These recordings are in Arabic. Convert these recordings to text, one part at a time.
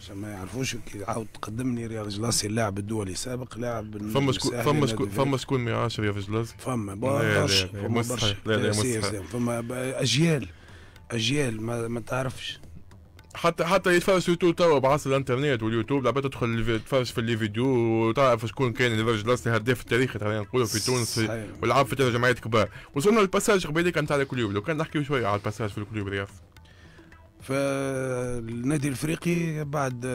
عشان ما يعرفوش عاود تقدم لي رياض جلاس اللاعب الدولي سابق لاعب فما شكون ما يعرفش رياض جلاس؟ فما برشا فما اجيال ما تعرفش حتى يتفرج سيرتو توا بعصر الانترنت واليوتيوب، لعبة تدخل تتفرج في اللي فيديو وتعرف شكون كان رياض جلاس الهداف التاريخي خلينا نقولوا في تونس ولعب في ثلاث جمعيات كبار. وصلنا للباساج قبيله كان تاع الكلوب، لو كان نحكيو شويه على الباساج في الكلوب رياض. فالنادي الافريقي بعد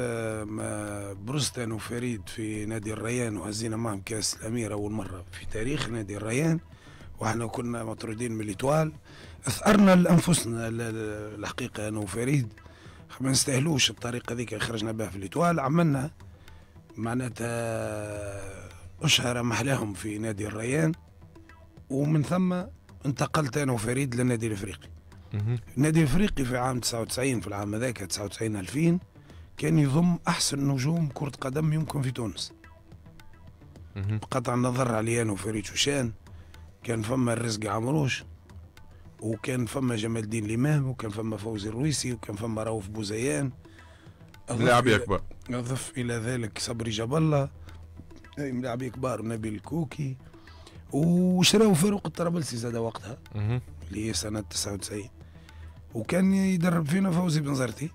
ما بروستان وفريد في نادي الريان وهزينا معهم كأس الأميرة أول مرة في تاريخ نادي الريان وإحنا كنا مطرودين من الإتوال، أثأرنا لأنفسنا الحقيقة أنا وفريد، ما نستاهلوش الطريقة هذيك خرجنا بها في الإتوال، عملنا معناتها أشهر محلاهم في نادي الريان ومن ثم انتقلت أنا وفريد للنادي الافريقي. النادي الافريقي في عام 99 في العام هذاك 99 2000 كان يضم احسن نجوم كرة قدم يمكن في تونس. بقطع النظر علي انا وفريد شوشان، كان فما الرزق عمروش، وكان فما جمال الدين الإمام، وكان فما فوزي الرويسي، وكان فما رؤوف بوزيان. لاعبي كبار. اضف الى ذلك صبري جبالة، لاعبي كبار، نبيل كوكي، وشراو فاروق الطرابلسي زاد وقتها. اللي هي سنة 99 وكان يدرب فينا فوزي بنزرتي.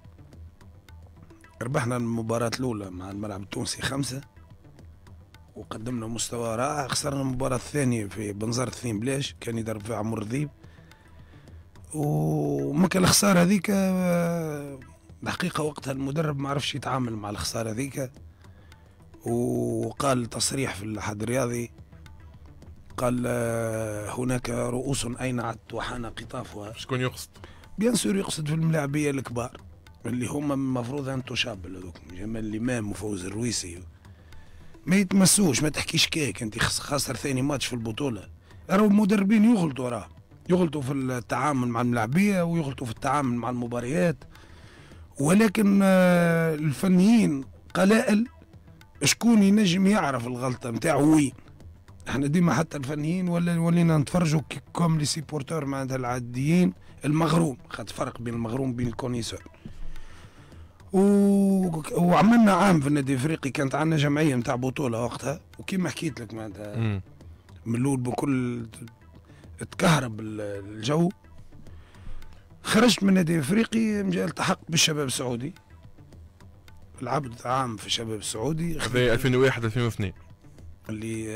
ربحنا المباراة الأولى مع الملعب التونسي 5 وقدمنا مستوى رائع، خسرنا المباراة الثانية في بنزرتي بلاش كان يدرب فيها عمر ذيب، وما كان الخسارة هذيك الحقيقة وقتها المدرب ما عرفش يتعامل مع الخسارة هذيك، وقال تصريح في الحد الرياضي قال هناك رؤوس أينعت وحان قطافها. شكون يقصد؟ بيان سور يقصد في الملاعبية الكبار اللي هما المفروض أن تشابل هذوك جمال الإمام وفوز الرويسي، ما يتمسوش، ما تحكيش كيك أنت خاسر ثاني ماتش في البطولة. راهو المدربين يغلطوا، يغلطوا في التعامل مع الملاعبية ويغلطوا في التعامل مع المباريات، ولكن الفنيين قلائل شكون ينجم يعرف الغلطة نتاعو وين. احنا ديما حتى الفنيين ولينا نتفرجوا كوم لي سيبورتور معناتها العاديين، المغروم خاطر فرق بين المغروم وبين الكونيسور. وعملنا عام في النادي الافريقي كانت عندنا جمعيه نتاع بطوله وقتها، وكيما حكيت لك معناتها من الاول بكل تكهرب الجو. خرجت من النادي الافريقي مجال التحقت بالشباب السعودي، لعبت عام في الشباب السعودي 2001 2002 اللي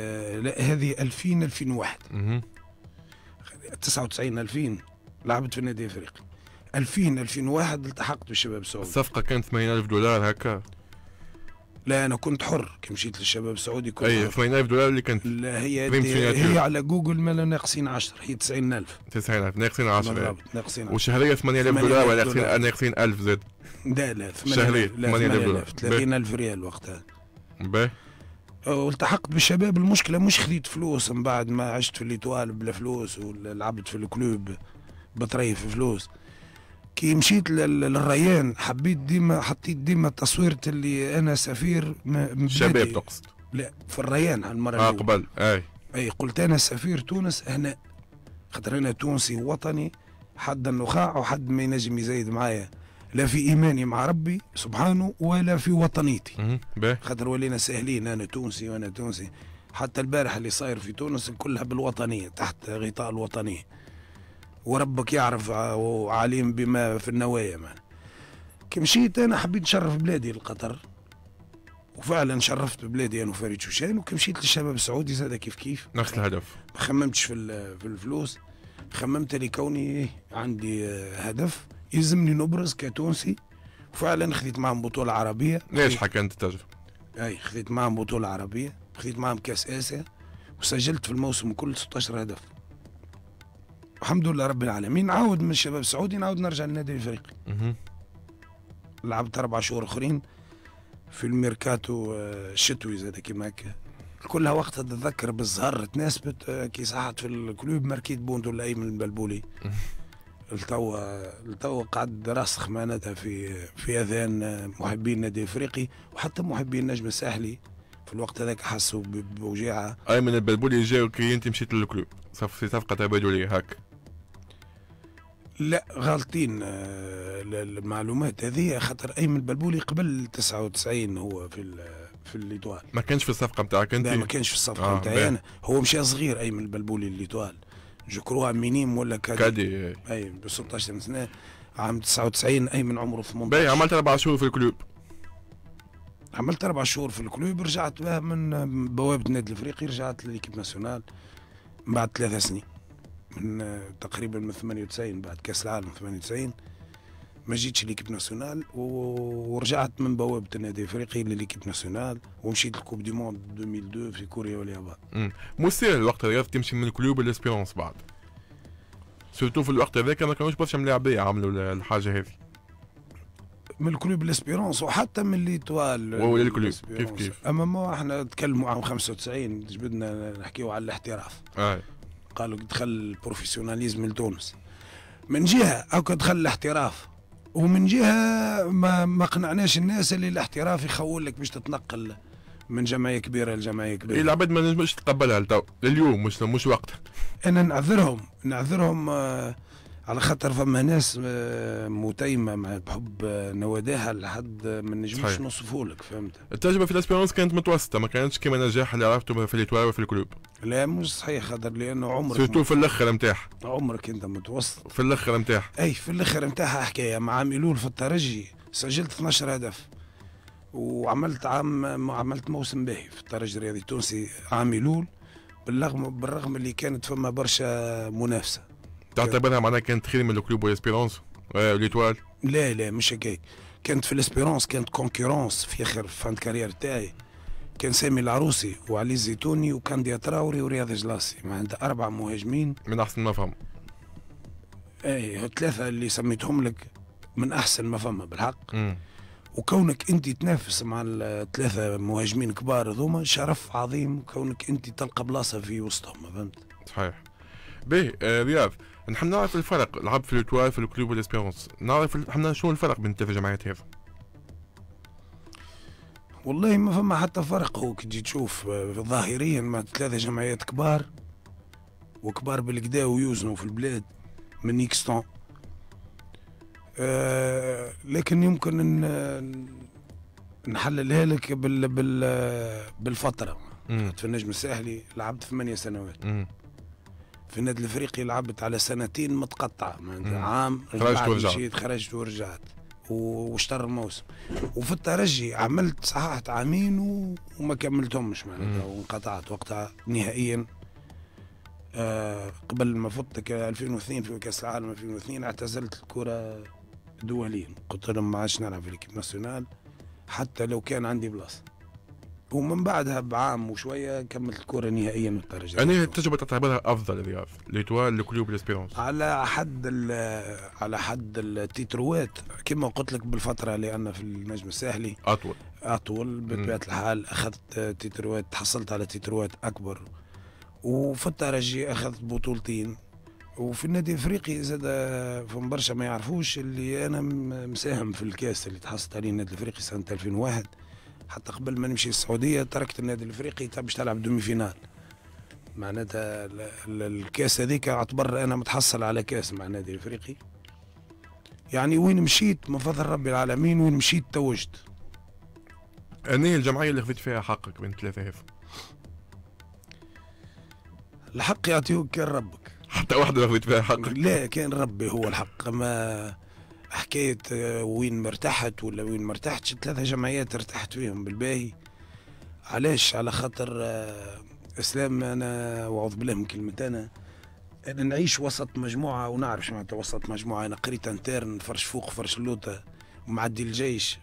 لا هذه 2000 2001 99 2000 لعبت في النادي الافريقي 2000 2001 التحقت بالشباب السعودي. الصفقه كانت $80,000 هكا؟ لا انا كنت حر كي مشيت للشباب السعودي كنت اي $80,000 اللي كانت. لا هي على جوجل ما ناقصين 10، هي 90,000 90,000 ناقصين 10 ناقصين 10 وشهريه $8,000 ولا ناقصين 1000 زاد. لا شهريه $8,000 $30,000 ريال وقتها. باهي والتحقت بالشباب. المشكله مش خذيت فلوس من بعد ما عشت في الإتوال بلا فلوس ولعبت في الكلوب بطريف في فلوس. كي مشيت للريان حبيت ديما حطيت ديما تصويرة اللي انا سفير شباب. تقصد؟ لا في الريان هالمره قبل اي قلت انا سفير تونس هنا خاطر انا تونسي وطني حد النخاع وحد ما ينجم يزايد معايا لا في إيماني مع ربي سبحانه ولا في وطنيتي. خاطر ولينا ساهلين، أنا تونسي وأنا تونسي. حتى البارح اللي صاير في تونس كلها بالوطنية تحت غطاء الوطنية، وربك يعرف وعليم بما في النوايا. كي مشيت أنا حبيت نشرف بلادي لقطر وفعلا شرفت بلادي أنا وفريد شوشان. وكي مشيت للشباب السعودي زاد كيف كيف نفس الهدف، ما خممتش في الفلوس، خممت لكوني عندي هدف يلزمني نبرز كتونسي. وفعلا خذيت معهم بطولة عربية. ليش حكى أنت التجربة؟ أي خذيت معهم بطولة عربية، خذيت معهم كأس آسيا، وسجلت في الموسم كل 16 هدف. الحمد لله رب العالمين. نعاود من الشباب السعودي نعاود نرجع للنادي الأفريقي. لعبت 4 شهور أخرين في الميركاتو الشتوي زاد كيما هكا. كلها وقتها تتذكر بالزهر تناسبت كي صحت في الكلوب ماركيت بوندو لأيمن البلبولي. التوا قعد راسخ معناتها في اذان محبين النادي الافريقي وحتى محبين النجم الساحلي في الوقت هذاك حسوا بوجيعه. ايمن البلبولي جا كي انت مشيت للكلوب صفقه تبادليه هاك؟ لا غالطين المعلومات هذه، خاطر أيمن البلبولي قبل 99 هو في الليتوال، ما كانش في الصفقة نتاعك أنت؟ لا ما كانش في الصفقة نتاعي أنا، هو مشى صغير أيمن البلبولي الليتوال، جوكروها مينيم ولا كادي، أي ب 16 سنة عام 99، أيمن عمره 18. باهي عملت 4 شهور في الكلوب. عملت 4 شهور في الكلوب، رجعت بها من بوابة النادي الافريقي، رجعت لليكيب ناسيونال بعد 3 سنين، من تقريبا من 98 بعد كأس العالم 98 ما جيتش ليكيب ناسيونال، ورجعت من بوابة النادي الافريقي لليكيب ناسيونال، ومشيت لكوب دي موند 2002 في كوريا واليابان. مو ساهل الوقت هذاك تمشي من الكلوب للاسبيرونس بعد. سورتو في الوقت هذاك ما كانوش برشا ملاعبية عملوا الحاجة هذه. من كلوب الاسبيرونس وحتى من ليتوال والكلوب كيف كيف، اما ما احنا نتكلموا عام 95 جبدنا نحكيوا على الاحتراف. قالوا دخل البروفيسيوناليزم لتونس من جهه، او دخل الاحتراف، ومن جهه ما قنعناش الناس اللي الاحتراف يخول لك باش تتنقل من جمعيه كبيره لجمعيه كبيره. العباد ما نجمش تتقبلها لتو لليوم، مش وقتها. انا نعذرهم على خاطر فما ناس متيمه مع بحب نواداها لحد ما نجموش نوصفوا لك، فهمت؟ التجربه في الاسبيرونس كانت متوسطه، ما كانتش كما النجاح اللي عرفته في ليتوال وفي الكلوب. لا مش صحيح، خاطر لانه عمرك سيرتو في الاخر نتاعها، عمرك انت متوسط في الاخر نتاعها. اي في الاخر نتاعها حكايه، مع عام ايلول في الترجي سجلت 12 هدف، وعملت عملت موسم باهي في الترجي الرياضي التونسي عام ايلول، بالرغم اللي كانت فما برشا منافسه. تعتبرها معناها كانت خير من الكلوب والاسبيرونس واليتوال؟ لا لا مش هكاك، كانت في الاسبيرونس كانت كونكورونس في اخر فان كارير تاعي، كان سامي العروسي وعلي الزيتوني وكانديا تراوري ورياض جلاسي، معناتها 4 مهاجمين من احسن ما فهم. اي 3 اللي سميتهم لك من احسن ما فهم بالحق. وكونك انت تنافس مع ال3 مهاجمين كبار هذوما شرف عظيم، كونك انت تلقى بلاصه في وسطهم، فهمت؟ صحيح. باهي رياض، نحب نعرف الفرق، لعب في الاتوال في الكلوب والاسبيرونس، نعرف شنو الفرق بين الثلاث جمعيات هذا؟ والله ما فما حتى فرق، هو كي تجي تشوف ظاهريا ما 3 جمعيات كبار وكبار بالكدا ويوزنوا في البلاد من إكستون، لكن يمكن ان نحللها لك بالفتره. في النجم الساحلي لعبت 8 سنوات. في النادي الافريقي لعبت على 2 سنين متقطعه، معناتها عام خرجت ورجعت، خرجت ورجعت واشتر الموسم. وفي الترجي عملت صححت 2 عام وما كملتهمش معناتها، وانقطعت وقتها نهائيا. قبل ما فوتك 2002 في كاس العالم 2002 اعتزلت الكره دوليا، قلت لهم ما عادش نلعب في ليكيب ناسيونال حتى لو كان عندي بلاصه. ومن بعدها بعام وشويه كملت الكره نهائيا من الترجي. يعني التجربه تعتبرها افضل رياض، ليتوال الكلوب الاسبيرونس؟ على حد التيتروات كما قلت لك بالفتره، لان في النجم الساحلي اطول بطبيعه الحال، اخذت تيتروات، تحصلت على تيتروات اكبر، وفي الترجي اخذت بطولتين، وفي النادي الافريقي زاد فما برشا ما يعرفوش اللي انا مساهم في الكاس اللي تحصلت عليه النادي الافريقي سنه 2001. حتى قبل ما نمشي السعوديه تركت النادي الافريقي باش تلعب دومي فينال، معناتها الكاس هذيك اعتبر انا متحصل على كاس مع النادي الافريقي، يعني وين مشيت من فضل رب العالمين وين مشيت توجت. اني الجمعيه اللي خذيت فيها حقك بين 3 هف؟ الحق يعطيوك كان ربك، حتى واحده خذيت فيها حقك؟ لا كان ربي هو الحق، ما حكاية وين مرتحت ولا وين مرتحتش. 3 جمعيات ارتحت فيهم بالباهي. علاش؟ على خاطر اسلام انا واعوذ بالله من كلمة انا نعيش وسط مجموعة ونعرف شنو معناتها وسط مجموعة. انا قريت انترن، فرش فوق فرش لوطة، معدي الجيش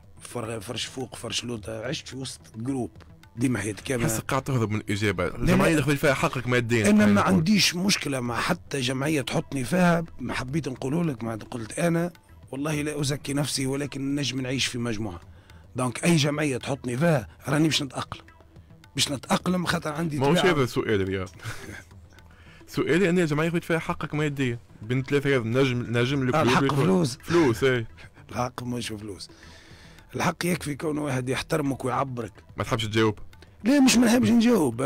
فرش فوق فرش لوطة، عشت في وسط جروب ديما حياتك. حس قاعد تهرب من الاجابه، الجمعيه اللي خذيت فيها حقك ماديا. انا ما عنديش مشكله مع حتى جمعيه تحطني فيها، ما حبيت نقول لك ما قلت انا والله لا أزكي نفسي، ولكن نجم نعيش في مجموعة، دونك أي جمعية تحطني فيها راني باش نتأقلم، خاطر عندي تلاعب. ماهوش هذا سؤالي رياض. سؤالي أن الجمعية خذيت فيها حقك ماديا بين 3 رياض، نجم الكلوب الحق فلوس. فلوس أي الحق مش فلوس، الحق يكفي كون واحد يحترمك ويعبرك. ما تحبش تجاوب؟ لا مش ما نحبش نجاوب،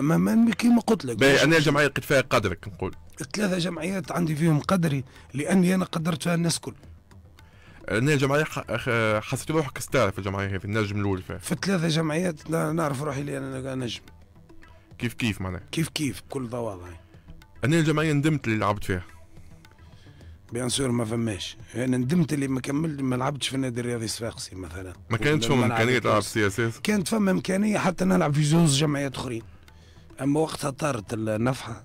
كيما قلت لك أنا الجمعية قد فيها قدرك نقول. ثلاثة جمعيات عندي فيهم قدري، لأني أنا قدرت فيها الناس كل. الجمعية حسيت روحك ستار في الجمعية هذه، النجم الأول فيها؟ في ثلاثة جمعيات نعرف روحي لي أنا نجم. كيف كيف معناها؟ كيف كيف بكل ضوابط. أنا الجمعية ندمت اللي لعبت فيها. بيان سور ما فماش، انا يعني ندمت اللي ما كملت ما لعبتش في النادي الرياضي الصفاقسي مثلا. ما كانتش فما امكانيه تلعب سياسات؟ كانت فما امكانيه حتى نلعب في زوز جمعيات اخرين، اما وقتها طارت النفحه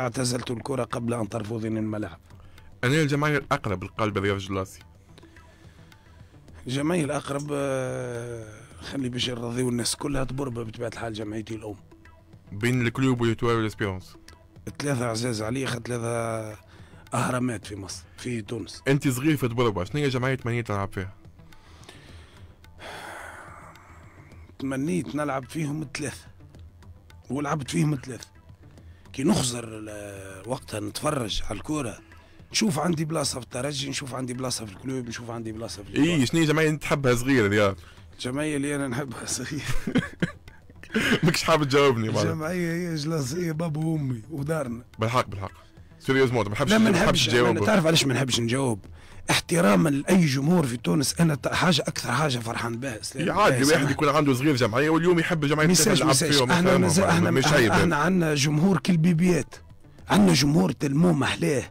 اعتزلت الكره قبل ان ترفضني الملاعب. انا الجمعيه الاقرب لقلب رياض جلاسي. الجمعيه الاقرب خلي باش نرضيو الناس كلها تبربه بطبيعه الحال جمعيتي الام. بين الكلوب والتوالي والاسبيرونس؟ ثلاثة عزاز علي، ثلاثة أهرامات في مصر في تونس. أنت صغير في تبربة، شنو هي جمعية تمنيت تلعب فيها؟ تمنيت نلعب فيهم ثلاثة ولعبت فيهم ثلاثة. كي نخزر وقتها نتفرج على الكورة، نشوف عندي بلاصة في الترجي، نشوف عندي بلاصة في الكلوب، نشوف عندي بلاصة في الكلوب. إي شنو هي جمعية أنت تحبها صغير رياض؟ الجمعية اللي أنا نحبها صغير ماكش حاب تجاوبني. الجمعية هي جلاسية باب وامي ودارنا. بالحق بالحق سيريوزمون ما نحبش نجاوب. تعرف علاش ما نحبش نجاوب؟ احتراما لاي جمهور في تونس، انا حاجه اكثر حاجه فرحان بها. عادي واحد يكون عنده صغير جمعيه واليوم يحب جمعيه يلعب فيهم. احنا عندنا جمهور كالبيبيات، عندنا جمهور تلمو محلاه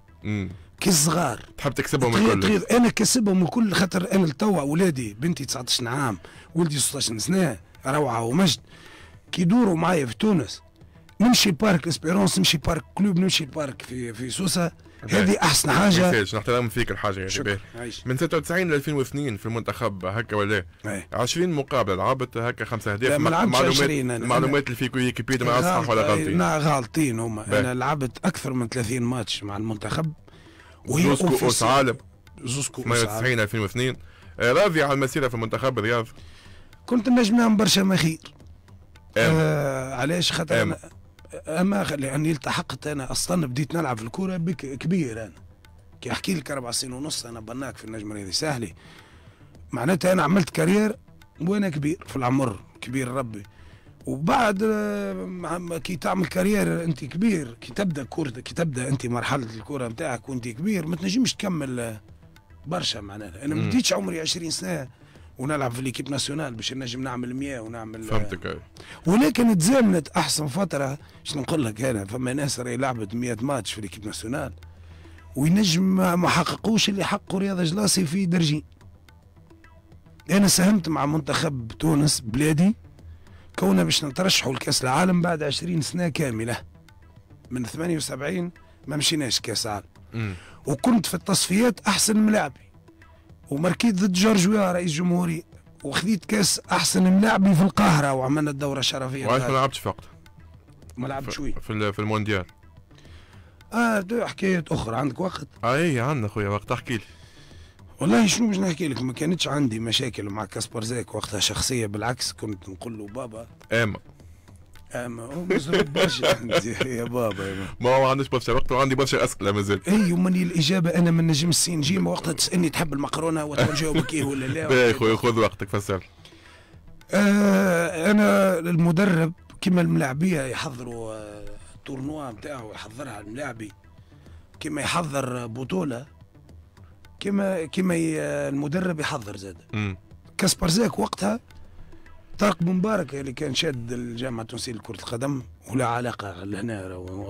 كالصغار. تحب تكسبهم الكل؟ انا كسبهم الكل، خاطر انا لتوا اولادي، بنتي 19 عام ولدي 16 سنه، روعه ومجد، كيدوروا معايا في تونس. نمشي بارك اسبيرونس، نمشي بارك كلوب، نمشي بارك في سوسه. هذه احسن حاجه. نحترم فيك الحاجه يا شباب. من 96 ل 2002 في المنتخب هكا ولا 20 مقابله لعبت هكا 5 أهداف. المعلومات اللي في ويكيبيديا ما صح ولا غلطين؟ لا غلطين هما. انا لعبت اكثر من 30 ماتش مع المنتخب، وهي كأس عالم زوسكو 98 2002. راضي على المسيره في المنتخب الرياض؟ كنت نجم نعمل برشا مخير. علاش؟ خاطر اما لاني التحقت. انا اصلا بديت نلعب في الكوره كبير. انا كي احكي لك 4 سنين ونص انا بناك في النجم الرياضي الساحلي، معناتها انا عملت كارير وانا كبير في العمر، كبير ربي. وبعد كي تعمل كارير انت كبير، كي تبدا كورتك، كي تبدا انت مرحله الكوره نتاعك وانت كبير، ما تنجمش تكمل برشا. معناتها انا ما بديتش عمري 20 سنه ونلعب في ليكيب ناسيونال باش نجم نعمل 100 ونعمل. فهمتك. ولكن تزامنت احسن فتره. شنو نقول لك انا، فما ناس راهي لعبت 100 ماتش في ليكيب ناسيونال وينجم ما حققوش اللي حققوا رياض جلاسي في درجين. انا ساهمت مع منتخب تونس بلادي كونا باش نترشحوا لكأس العالم بعد 20 سنه كامله، من 78 ما مشيناش كأس عالم. وكنت في التصفيات احسن ملاعبي، وماركيت ضد جورج ويا رئيس جمهوري، وخذيت كاس احسن ملاعبي في القاهره وعملنا الدوره الشرفيه. وعلاش ما لعبتش في وقتها؟ ما لعبتش وين؟ في المونديال. حكايات اخرى. عندك وقت؟ اي عندنا خويا وقت، احكي لي. والله شنو باش نحكي لك، ما كانتش عندي مشاكل مع كاسبرزاك وقتها شخصيه، بالعكس كنت نقول له بابا. اما هو مزروب برشا يا بابا. ما هو عنديش برشا وقت وعندي برشا اسئله مازال. اي ومني الاجابه انا ما نجمش سين جيم. وقتها تسالني تحب المقرونه وتجاوبك ايه ولا لا. باهي خويا خذ وقتك فسر. انا المدرب كما الملاعبيه يحضروا التورنوا نتاعو، يحضرها الملاعبي كما يحضر بطوله، كما المدرب يحضر زاد. كاسبرزاك وقتها طارق بن مبارك اللي كان شاد الجامعه التونسيه لكره القدم، ولا علاقه لهنا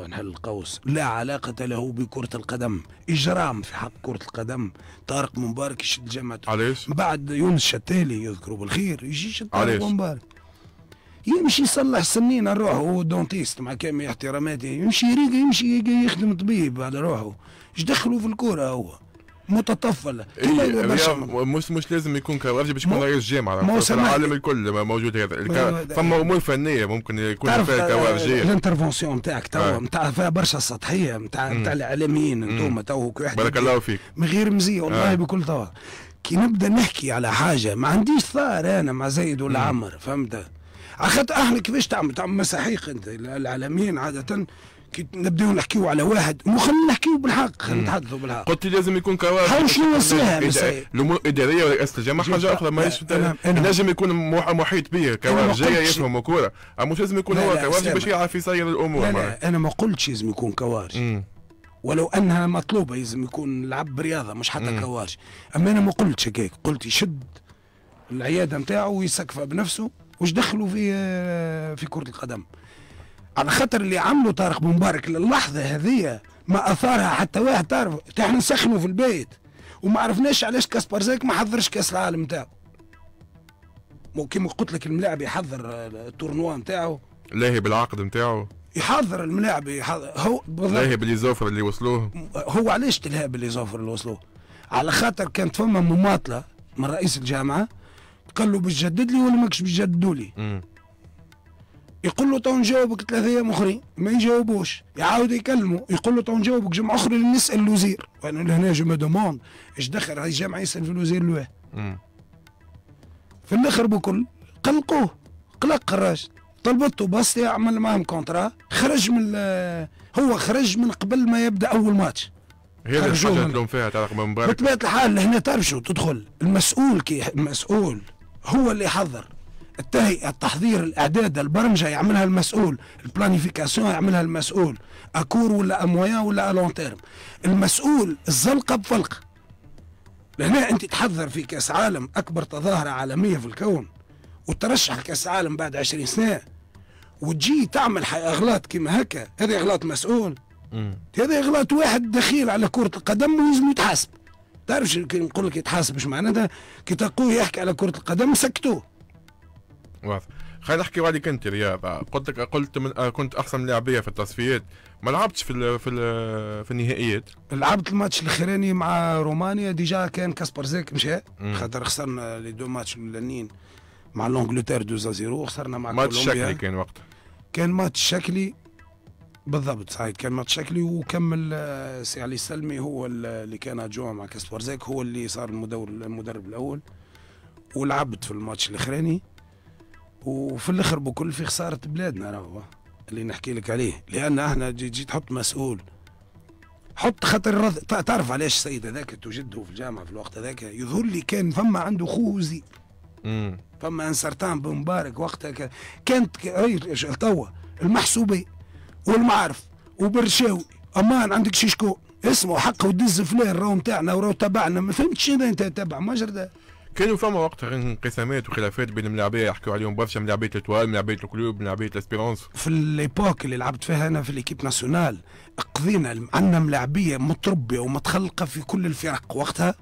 نحل القوس، لا علاقه له بكره القدم، اجرام في حق كره القدم. طارق بن مبارك يشد الجامعه. علاش؟ بعد يونس شتالي يذكره بالخير يجي يشد طارق بن مبارك، يمشي يصلح سنين على روحه، هو دونتيست مع كامل احتراماته، يمشي يريق، يمشي يخدم طبيب على روحه. اش دخلوا في الكره؟ هو متطفل. مش لازم يكون كرافجي باش يكون رئيس جامعه في العالم الكل موجود هذا. فما امور فنيه ممكن يكون فيها كرافجي. الانترفونسيون نتاعك توا نتاع فيها برشا سطحيه نتاع الاعلاميين انتوما تو واحد. بارك الله فيك. من غير مزيه والله بكل توا. كي نبدا نحكي على حاجه ما عنديش ثار انا مع زايد ولا عمر، فهمت؟ على خاطر احنا كيفاش تعمل مساحيق انت. الاعلاميين عاده نبداو نحكيو على واحد مو خلينا نحكيو بالحق، خلينا نتحدثوا بالحق. قلت لازم يكون كوادر هاو شنو نسيها الامور الاداريه ورئاسه الجامعه حاجه اخرى ماهيش لازم يكون محيط بيه كوادر جايه يفهموا كوره، مش لازم يكون هو كوادر باش يعرف يسير الامور. انا ما قلتش لازم يكون كوادر، ولو انها مطلوبه لازم يكون لعب برياضه مش حتى كوادر، اما انا ما قلتش هكاك، قلت يشد العياده نتاعه ويسقفها بنفسه واش دخلوا في كره القدم، على خاطر اللي عملوا طارق مبارك للحظه هذه ما اثارها حتى واحد. تعرف احنا نسخنوا في البيت وما عرفناش علاش كاسبرزاك ما حضرش كاس العالم نتاعو، كيما قلت لك الملاعب يحضر التورنوا نتاعو لاهي بالعقد نتاعو، يحضر الملاعب يحضر هو لاهي باليزوفر اللي وصلوه. هو علاش تلهى باليزوفر اللي وصلوه؟ على خاطر كانت فما مماطله من رئيس الجامعه، قال له باش تجدد لي ولا ماكش بتجددوا لي؟ يقول له تو نجاوبك 3 ايام اخرين، ما يجاوبوش، يعاود يكلموا، يقول له تو نجاوبك جمعه اخرى نسال الوزير، وانا هنا جو ما دوموند اش دخل هاي الجامعه يسال في الوزير لواه. في الاخر بكل قلقوه، قلق الراجل، طلبته بس يعمل معهم كونترا، خرج من هو خرج من قبل ما يبدا اول ماتش. هي الحاجات لهم فيها تعلق مبارك بطبيعه الحال. هنا تعرف شو تدخل المسؤول، كي المسؤول هو اللي يحضر التهيئة، التحضير، الإعداد، البرمجة يعملها المسؤول، البلانيفيكاسيون يعملها المسؤول، أكور ولا أمويان ولا ألون تيرم، المسؤول الزلقة بفلقة. لهنا أنت تحضر في كأس عالم أكبر تظاهرة عالمية في الكون، وترشح كأس عالم بعد 20 سنة، وتجي تعمل أغلاط كيما هكا، هذا أغلاط مسؤول، هذا أغلاط واحد دخيل على كرة القدم ولازم يتحاسب. تعرفش كي نقول لك يتحاسب اش معناتها؟ كي تلقوه يحكي على كرة القدم سكتوه. واضح. خلينا نحكيو عليك انت رياض، قلت كنت احسن لاعبيه في التصفيات، ما لعبتش في النهائيات. لعبت الماتش الاخراني مع رومانيا، ديجا كان كاسبرزاك مشى، خاطر خسرنا لي دو ماتش الاولانيين مع لونجلتير 2-0، خسرنا مع كولومبيا. ماتش شكلي كان وقتها. كان ماتش شكلي بالضبط، صحيح كان ماتش شكلي، وكمل سي علي السلمي هو اللي كان عدوه مع كاسبرزاك، هو اللي صار المدرب الاول، ولعبت في الماتش الاخراني، وفي الاخر بكل في خساره بلادنا راهو اللي نحكي لك عليه. لان احنا جيت تحط مسؤول، حط خاطر تعرف علاش السيد هذاك تجده في الجامعه في الوقت هذاك، يظهر لي كان فما عنده خوزي، فما ان سرطان بمبارك وقتها كانت توا المحسوبي والمعارف وبرشاوي امان عندك شيشكو اسمه حقه ودز فلان راهو نتاعنا وراهو تبعنا، ما فهمتش اذا انت تبع مجرد. كانوا فما وقتها انقسامات وخلافات بين الملاعبيه، يحكوا عليهم برشا، ملاعبيه التوال، ملاعبيه الكلوب، ملاعبيه الاسبيرونس. في ليبوك اللي لعبت فيها انا في ليكيب ناسيونال، قضينا عندنا ملاعبيه متربيه ومتخلقه في كل الفرق وقتها،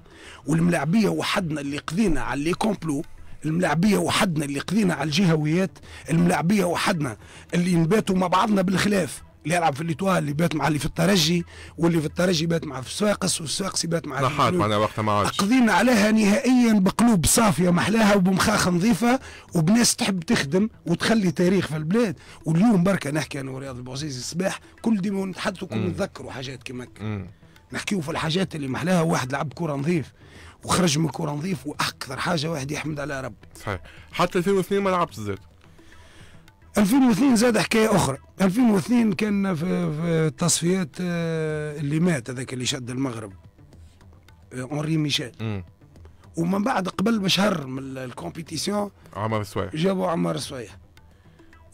والملاعبيه وحدنا اللي قضينا على لي كومبلو، الملاعبيه وحدنا اللي قضينا على الجهويات، الملاعبيه وحدنا اللي نباتوا مع بعضنا بالخلاف، اللي يلعب في الاتوال اللي بات مع اللي في الترجي، واللي في الترجي بات مع في السواقس، والسواقس يبات مع نحات معناها وقتها ما عادش. قضينا عليها نهائيا بقلوب صافيه محلاها وبمخاخ نظيفه وبناس تحب تخدم وتخلي تاريخ في البلاد. واليوم بركه نحكي انا ورياض البوعزيزي الصباح كل ديما نتحدثوا كل نتذكروا حاجات كيما هكا، نحكيوا في الحاجات اللي محلاها. واحد لعب كره نظيف وخرج من كره نظيف، واكثر حاجه واحد يحمد على ربي. صحيح. حتى 2002 ما لعبتش زاد. 2002 زاد حكايه اخرى، 2002 كان في التصفيات اللي مات هذاك اللي شد المغرب اونري ميشيل، ومن بعد قبل بشهر من الكومبيتيسيون عمر السويح، جابوا عمر السويح،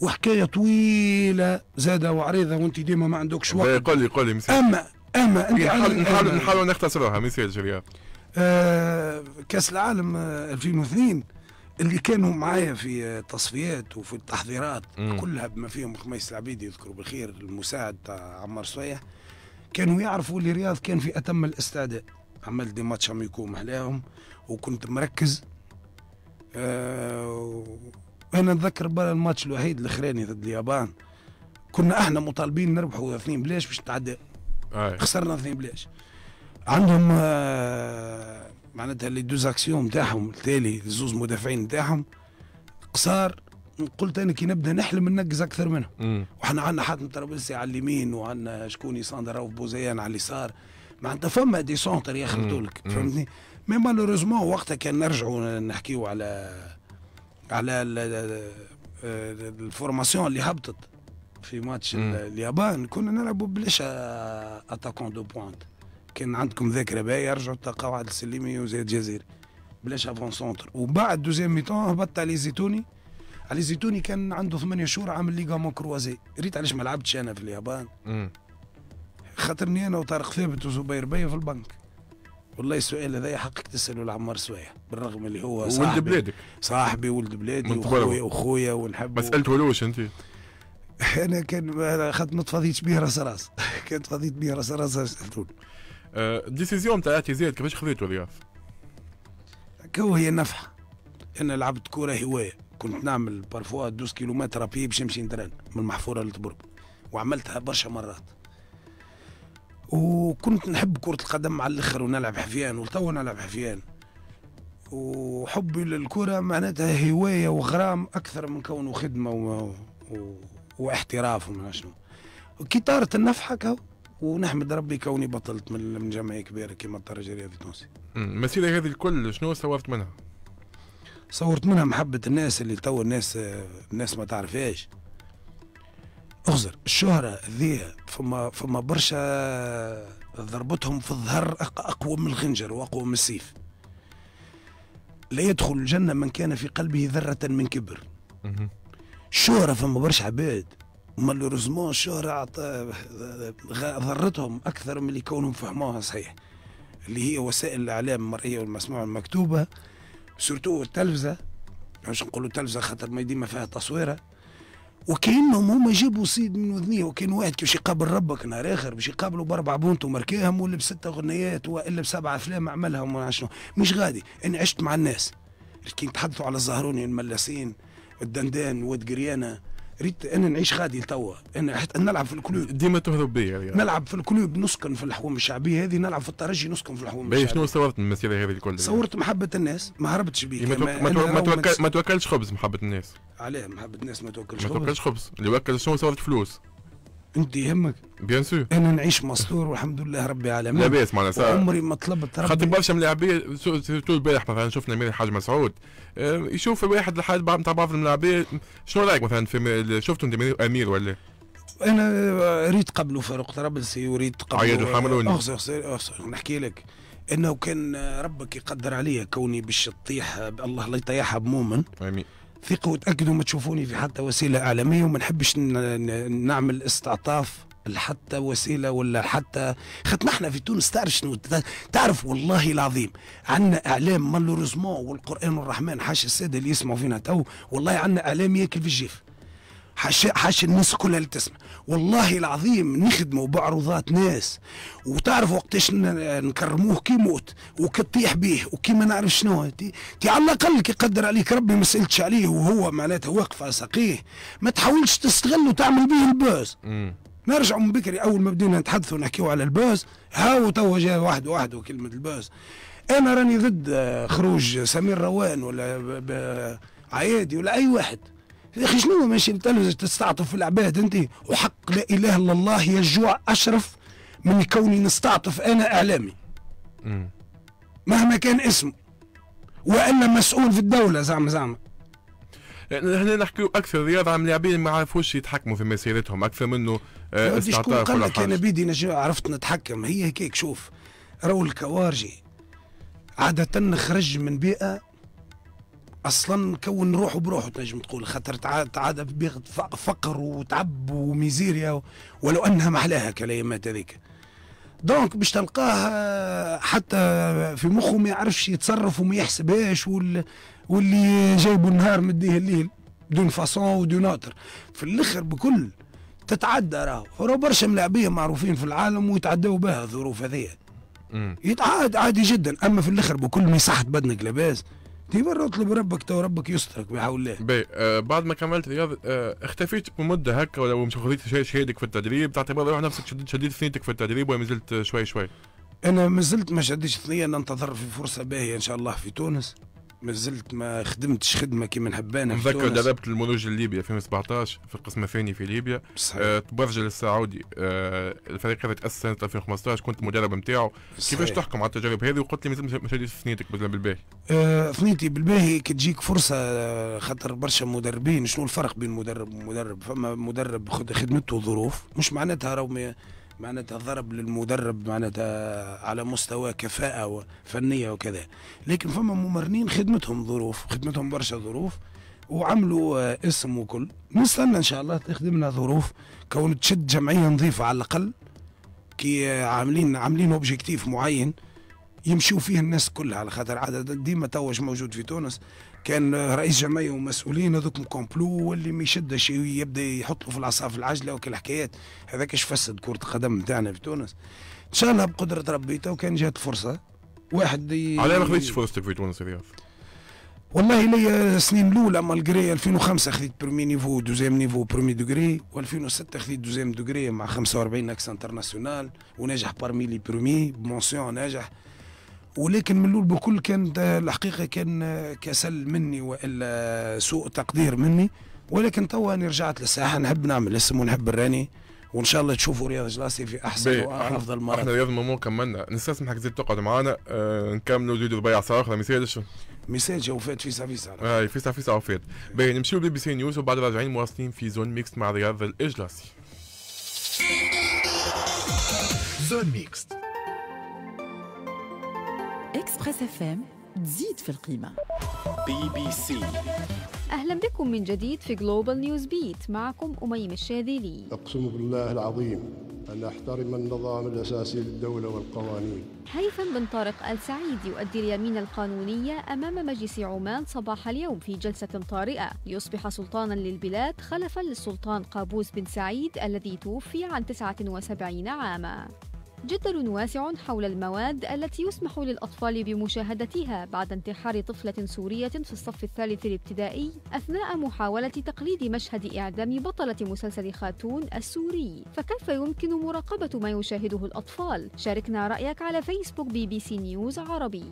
وحكايه طويله زاده وعريضه، وانت ديما ما عندكش وقت. قل لي مثال. اما انت نحاول نختصرها مثال جريان. كاس العالم 2002 اللي كانوا معايا في التصفيات وفي التحضيرات كلها بما فيهم خميس العبيدي يذكروا بالخير المساعد تاع عمار صويح، كانوا يعرفوا اللي رياض كان في اتم الاستعداد، عملت دي ماتش اميكو محلاهم وكنت مركز. انا نتذكر برا الماتش الوحيد الاخراني ضد اليابان كنا احنا مطالبين نربحوا 2 بلاش باش نتعدى، خسرنا 2 بلاش. عندهم معناتها لي دوزاكسيون نتاعهم التالي، الزوز مدافعين نتاعهم قصار، قلت انا كي نبدا نحلم ننقز اكثر منهم، وحنا عندنا حاتم طرابلسي على اليمين، وعندنا شكون يساندر رؤوف بوزيان على اليسار، معناتها فما دي سونتر ياخذوا لك، فهمتني؟ مي مالوروزمون وقتها كان نرجعوا نحكيوا على الفورماسيون اللي هبطت في ماتش اليابان كنا نلعبوا بلاش اتاكون دو بوانت. كان عندكم ذاكره باهيه رجعوا تلقاو عادل السليمي وزياد جزيري بلاش افون سونتر. وبعد دوزيام ميتون هبط علي الزيتوني. علي الزيتوني كان عنده 8 شهور عامل ليغامون كروازي. ريت علاش ما لعبتش انا في اليابان خاطرني انا وطارق ثابت وزبير بيا في البنك. والله السؤال هذا حقك تساله لعمار السويح بالرغم اللي هو صاحبي ولد بلادك صاحبي ولد بلادي وخويا ونحبه. ما سالتهولوش انت؟ انا كان خاطر ما تفضيتش بيه راس راس كان تفضيت بيه راس راس سالتوني. الديسيزيون تاع اعتزال كيفاش خذيتو رياض؟ كو هي نفحه. انا لعبت كره هوايه كنت نعمل بارفوا 12 كيلومتر ابي باش نمشي ندران من المحفوره لتبرب وعملتها برشا مرات. وكنت نحب كرة القدم على الاخر ونلعب حفيان وتوا نلعب حفيان. وحبي للكرة معناتها هواية وغرام أكثر من كونه خدمة واحتراف وما شنو. كي طارت النفحة كو ونحمد ربي كوني بطلت من جمعية كبيرة كيما الترجي الرياضي التونسي. المسيرة هذه الكل شنو صورت منها؟ صورت منها محبة الناس اللي توا الناس ما تعرفهاش. اخزر الشهرة ذي فما برشا ضربتهم في الظهر أقوى من الخنجر وأقوى من السيف. لا يدخل الجنة من كان في قلبه ذرة من كبر. الشهرة فما برشا عباد مالوريزمون الشهرة ضرتهم أكثر من اللي كونهم فهموها صحيح. اللي هي وسائل الإعلام المرئية والمسموعة والمكتوبة سورتو التلفزة. باش نقولوا التلفزة خاطر ما ديما فيها تصويرة. وكأنهم هما جابوا صيد من وذنيه. وكان واحد كيفاش يقابل ربك نهار اخر باش يقابلوا باربع بونت وماركاهم ولا بستة اغنيات والا بسبعة افلام عملهم ولا شنو. مش غادي انا عشت مع الناس كي نتحدثوا على الزهروني الملاسين الدندان واد قريانه. ريت انا نعيش غادي توا انا حتى نلعب في الكلوب ديما تهرب بيا يعني. نلعب في الكلوب نسكن في الحوم الشعبيه هذه نلعب في الترجي نسكن في الحوم الشعبيه. شنو صورت من المسيره هذه الكل؟ صورت محبه الناس ما هربتش بيه. ما توكلش خبز محبه الناس. علاه محبه الناس ما توكلش خبز؟ ما توكلش خبز اللي وكل شنو صورت فلوس. انت يهمك؟ بيان سور انا نعيش مستور والحمد لله رب العالمين. لا باس معناتها عمري ما طلبت ربي. خاطر برشا من اللاعبيه سيرتو البارح مثلا شفنا ميري حاج مسعود يشوف الواحد الحاجات نتاع بعض من اللاعبيه. شنو رايك مثلا في شفتوا انت امير ولا؟ انا ريت قبله فاروق الطرابلسي وريت قبله عياد الحمروني. نحكي لك انه كان ربك يقدر عليا كوني باش تطيح الله لا يطيحها بمؤمن. امين. ثقوا وتاكدوا ما تشوفوني في حتى وسيله اعلاميه وما نحبش نعمل استعطاف لحتى وسيله ولا حتى خاطر احنا في تونس تعرف شنو تعرف والله العظيم عندنا اعلام مالوريزمون والقران والرحمن حاش الساده اللي يسمعوا فينا تو والله عندنا اعلام ياكل في الجيف. حاش الناس كلها اللي تسمع والله العظيم نخدموا بعروضات ناس وتعرف وقتاش نكرموه كي موت وكطيح بيه وكي ما نعرف شنو. تي على الاقل كي يقدر عليك ربي ما سالتش عليه وهو معناتها واقف على ساقيه ما تحاولش تستغل وتعمل بيه الباز. نرجعوا من بكري اول ما بدينا نتحدثوا ونحكيوا على الباز هاو توا جا واحد وحده كلمه الباز. انا راني ضد خروج سمير روان ولا عيادي ولا اي واحد. يا اخي شنو ماشي التلفزه تستعطف في العباد انت؟ وحق لا اله الا الله يا الجوع اشرف من كوني نستعطف انا اعلامي. مهما كان اسمه والا مسؤول في الدوله زعما. هنا نحكيو اكثر رياضه عن لاعبين ما عرفوش يتحكموا في مسيرتهم اكثر منه استعطاف. قال لك انا بيدي عرفت نتحكم. هي هكاك شوف راهو الكوارجي عاده نخرج من بيئه اصلا كون روحه بروحه تنجم تقول خاطر تعاد فقر وتعب وميزيريا ولو انها محلاها كلمات هذيك. دونك باش تلقاه حتى في مخه ما يعرفش يتصرف وما يحسبهاش واللي جايبه النهار مديه الليل دون فاسون ودون اوتر في الاخر بكل تتعدى. راهو برشا ملاعبيه معروفين في العالم ويتعداوا بها الظروف هذيا. يتعاد عادي جدا اما في الاخر بكل ما يصحت بدنك لاباس دي برا اطلب ربك تو ربك يسترك بحول الله. باهي بعد ما كملت رياض اختفيت بمده هكا ولا مش خذيت شهادك في التدريب تعتبر روح نفسك شديت ثنيتك في التدريب ولا مازلت شوي؟ انا مازلت ما شديتش ثنيه. ننتظر في فرصه باهيه ان شاء الله في تونس مازلت ما خدمتش خدمه كيما نحبانه. نذكر دربت المولوج الليبي 2017 في القسم الثاني في ليبيا. برجل السعودي الفريق هذا تاسس سنه 2015، كنت مدرب نتاعو. كيفاش تحكم على التجارب هذه وقلت لي مازلت مشيت في ثنيتك بالباهي؟ ثنيتي بالباهي كي تجيك فرصه، خاطر برشا مدربين. شنو الفرق بين مدرب ومدرب؟ فما مدرب خدمته ظروف، مش معناتها راهو معناتها ضرب للمدرب معناتها على مستوى كفاءة فنية وكذا. لكن فما ممرنين خدمتهم ظروف، خدمتهم برشا ظروف وعملوا اسم وكل. نستنى ان شاء الله تخدمنا ظروف، كون تشد جمعية نظيفة على الأقل، كي عاملين اوبجيكتيف معين يمشيوا فيه الناس كلها. على خاطر عدد ديما توش موجود في تونس، كان رئيس جمعيه ومسؤولين هذوك كومبلو، واللي ما يشدش يبدا يحط له في العصا في العجله وكل الحكايات هذاك. اش فسد كره القدم نتاعنا في تونس؟ ان شاء الله بقدره ربي تو كان جات فرصه واحد علاه ما خذيتش فرصتك في تونس رياض؟ والله ليا السنين الاولى مالغري 2005 خذيت برمي نيفو دوزيام نيفو برمي دوغري، و2006 خذيت دوزيام دوغري مع 45 اكس انترناسيونال وناجح برمي لي برمي بمونسيون ناجح. ولكن من الاول بكل كان الحقيقه كان كسل مني والا سوء تقدير مني. ولكن توا انا رجعت للساحه، نحب نعمل اسم ونحب الراني، وان شاء الله تشوفوا رياض جلاسي في احسن وافضل مرات. احنا رياض مامون كملنا، نستسمحك زيد تقعد معنا نكملوا زيد ربع ساعه اخرى. مثال جوفات فيسع فيسع وفات. باهي نمشيو بي بي سي نيوز وبعد راجعين مواصلين في زون ميكست مع رياض الجلاسي. زون ميكست اكسبريس اف ام تزيد في القيمه. بي بي سي اهلا بكم من جديد في جلوبال نيوز بيت، معكم اميم الشاذلي. اقسم بالله العظيم ان احترم النظام الاساسي للدوله والقوانين. هيثم بن طارق السعيد يؤدي اليمين القانونيه امام مجلس عمان صباح اليوم في جلسه طارئه، ليصبح سلطانا للبلاد خلفا للسلطان قابوس بن سعيد الذي توفي عن 79 عاما. جدل واسع حول المواد التي يسمح للأطفال بمشاهدتها بعد انتحار طفلة سورية في الصف الثالث الابتدائي أثناء محاولة تقليد مشهد إعدام بطلة مسلسل خاتون السوري، فكيف يمكن مراقبة ما يشاهده الأطفال؟ شاركنا رأيك على فيسبوك بي بي سي نيوز عربي.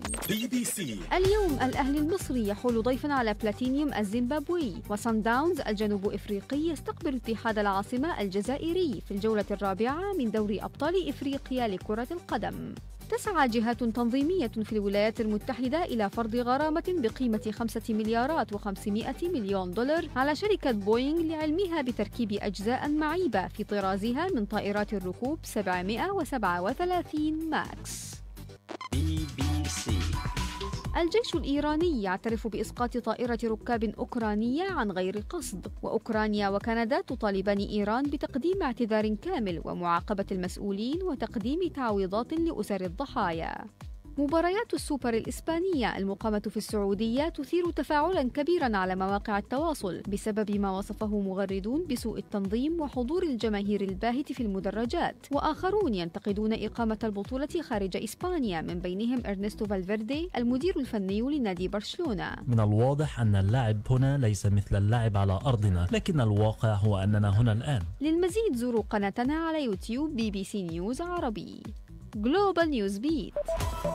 اليوم الأهلي المصري يحول ضيفا على بلاتينيوم الزيمبابوي، وصن داونز الجنوب إفريقي يستقبل اتحاد العاصمة الجزائري في الجولة الرابعة من دوري أبطال إفريقيا لكرة القدم. تسعى جهات تنظيمية في الولايات المتحدة إلى فرض غرامة بقيمة 5,500 مليون دولار على شركة بوينغ لعلمها بتركيب أجزاء معيبة في طرازها من طائرات الركوب 737 ماكس. الجيش الإيراني يعترف بإسقاط طائرة ركاب أوكرانية عن غير قصد، وأوكرانيا وكندا تطالبان إيران بتقديم اعتذار كامل ومعاقبة المسؤولين وتقديم تعويضات لأسر الضحايا. مباريات السوبر الإسبانية المقامة في السعودية تثير تفاعلاً كبيراً على مواقع التواصل بسبب ما وصفه مغردون بسوء التنظيم وحضور الجماهير الباهت في المدرجات، وآخرون ينتقدون إقامة البطولة خارج إسبانيا، من بينهم إرنستو فالفيردي المدير الفني لنادي برشلونة. من الواضح أن اللعب هنا ليس مثل اللعب على أرضنا، لكن الواقع هو أننا هنا الآن. للمزيد زوروا قناتنا على يوتيوب بي بي سي نيوز عربي. جلوبال نيوز بيت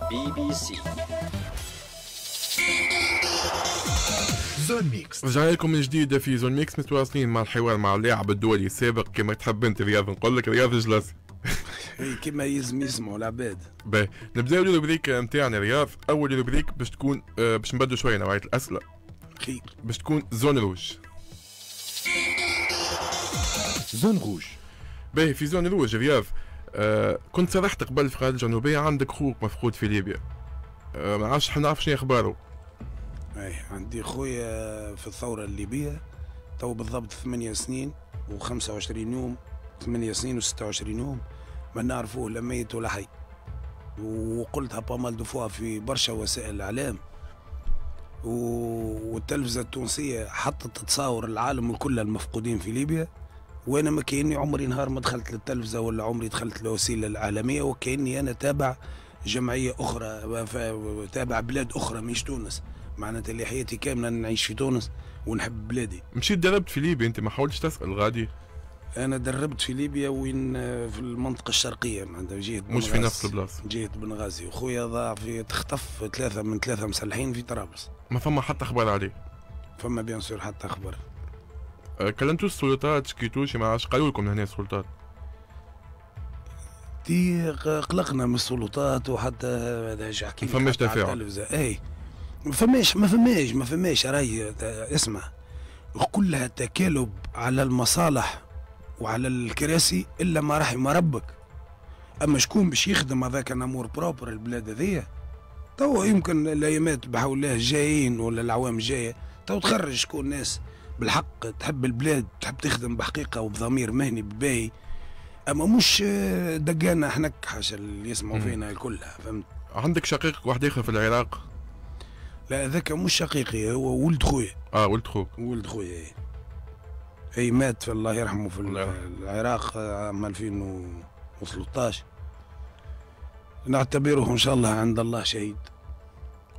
بي بي سي زون ميكس. رجعنا لكم من جديد في زون ميكس، متواصلين مع الحوار مع اللاعب الدولي السابق كما تحب انت رياض، نقول لك رياض جلاس كما يلزم يسمعوا العباد. باهي نبداو الروبريك نتاعنا رياض، اول روبريك باش تكون باش نبدلوا شويه نوعيه الاسئله. خير. باش تكون زون روج. زون روج. باهي في زون روج رياض، كنت صرحت قبل في القناة الجنوبية عندك خوك مفقود في ليبيا، ما عادش نعرف شنو أخباره. أي عندي خويا في الثورة الليبية تو بالضبط 8 سنين و25 يوم، 8 سنين و26 يوم، ما نعرفوه لا ميت ولا حي. وقلتها بامال دو فوا في برشا وسائل الإعلام، والتلفزة التونسية حطت تصاور العالم كله المفقودين في ليبيا، وانا ما كأني عمري نهار ما دخلت للتلفزه ولا عمري دخلت للوسيله الاعلاميه، وكأني انا تابع جمعيه اخرى تابع بلاد اخرى مش تونس. معناتها اللي حياتي كامله نعيش في تونس ونحب بلادي. مشيت دربت في ليبيا انت، ما حاولتش تسال غادي؟ انا دربت في ليبيا وين في المنطقه الشرقيه معناتها جهه مش في نفس البلاصه جهه بنغازي، وخويا ضاع في تخطف ثلاثه مسلحين في طرابلس. ما فما حتى خبر عليه؟ فما بيان سور حتى خبر. كلمتوا السلطات شكيتوا شي؟ ما عادش قالوا لكم هنا السلطات؟ تي قلقنا من السلطات وحتى هذا حكي ما فماش تفاعل. اي ما فماش راهي اسمع كلها تكالب على المصالح وعلى الكراسي الا ما رحم ربك. اما شكون باش يخدم هذاك امور بروبر البلاد هذيا؟ تو يمكن الايامات بحول الله جايين ولا العوام الجايه تو تخرج شكون ناس بالحق تحب البلاد تحب تخدم بحقيقه وبضمير مهني بباهي، اما مش دقانا احنا حاشا اللي يسمعوا فينا كلها. فهمت؟ عندك شقيق واحد اخر في العراق؟ لا هذاك مش شقيقي، هو ولد خويا. اه ولد خوك؟ ولد خويا اي مات في الله يرحمه في العراق عام 2013. نعتبره ان شاء الله عند الله شهيد.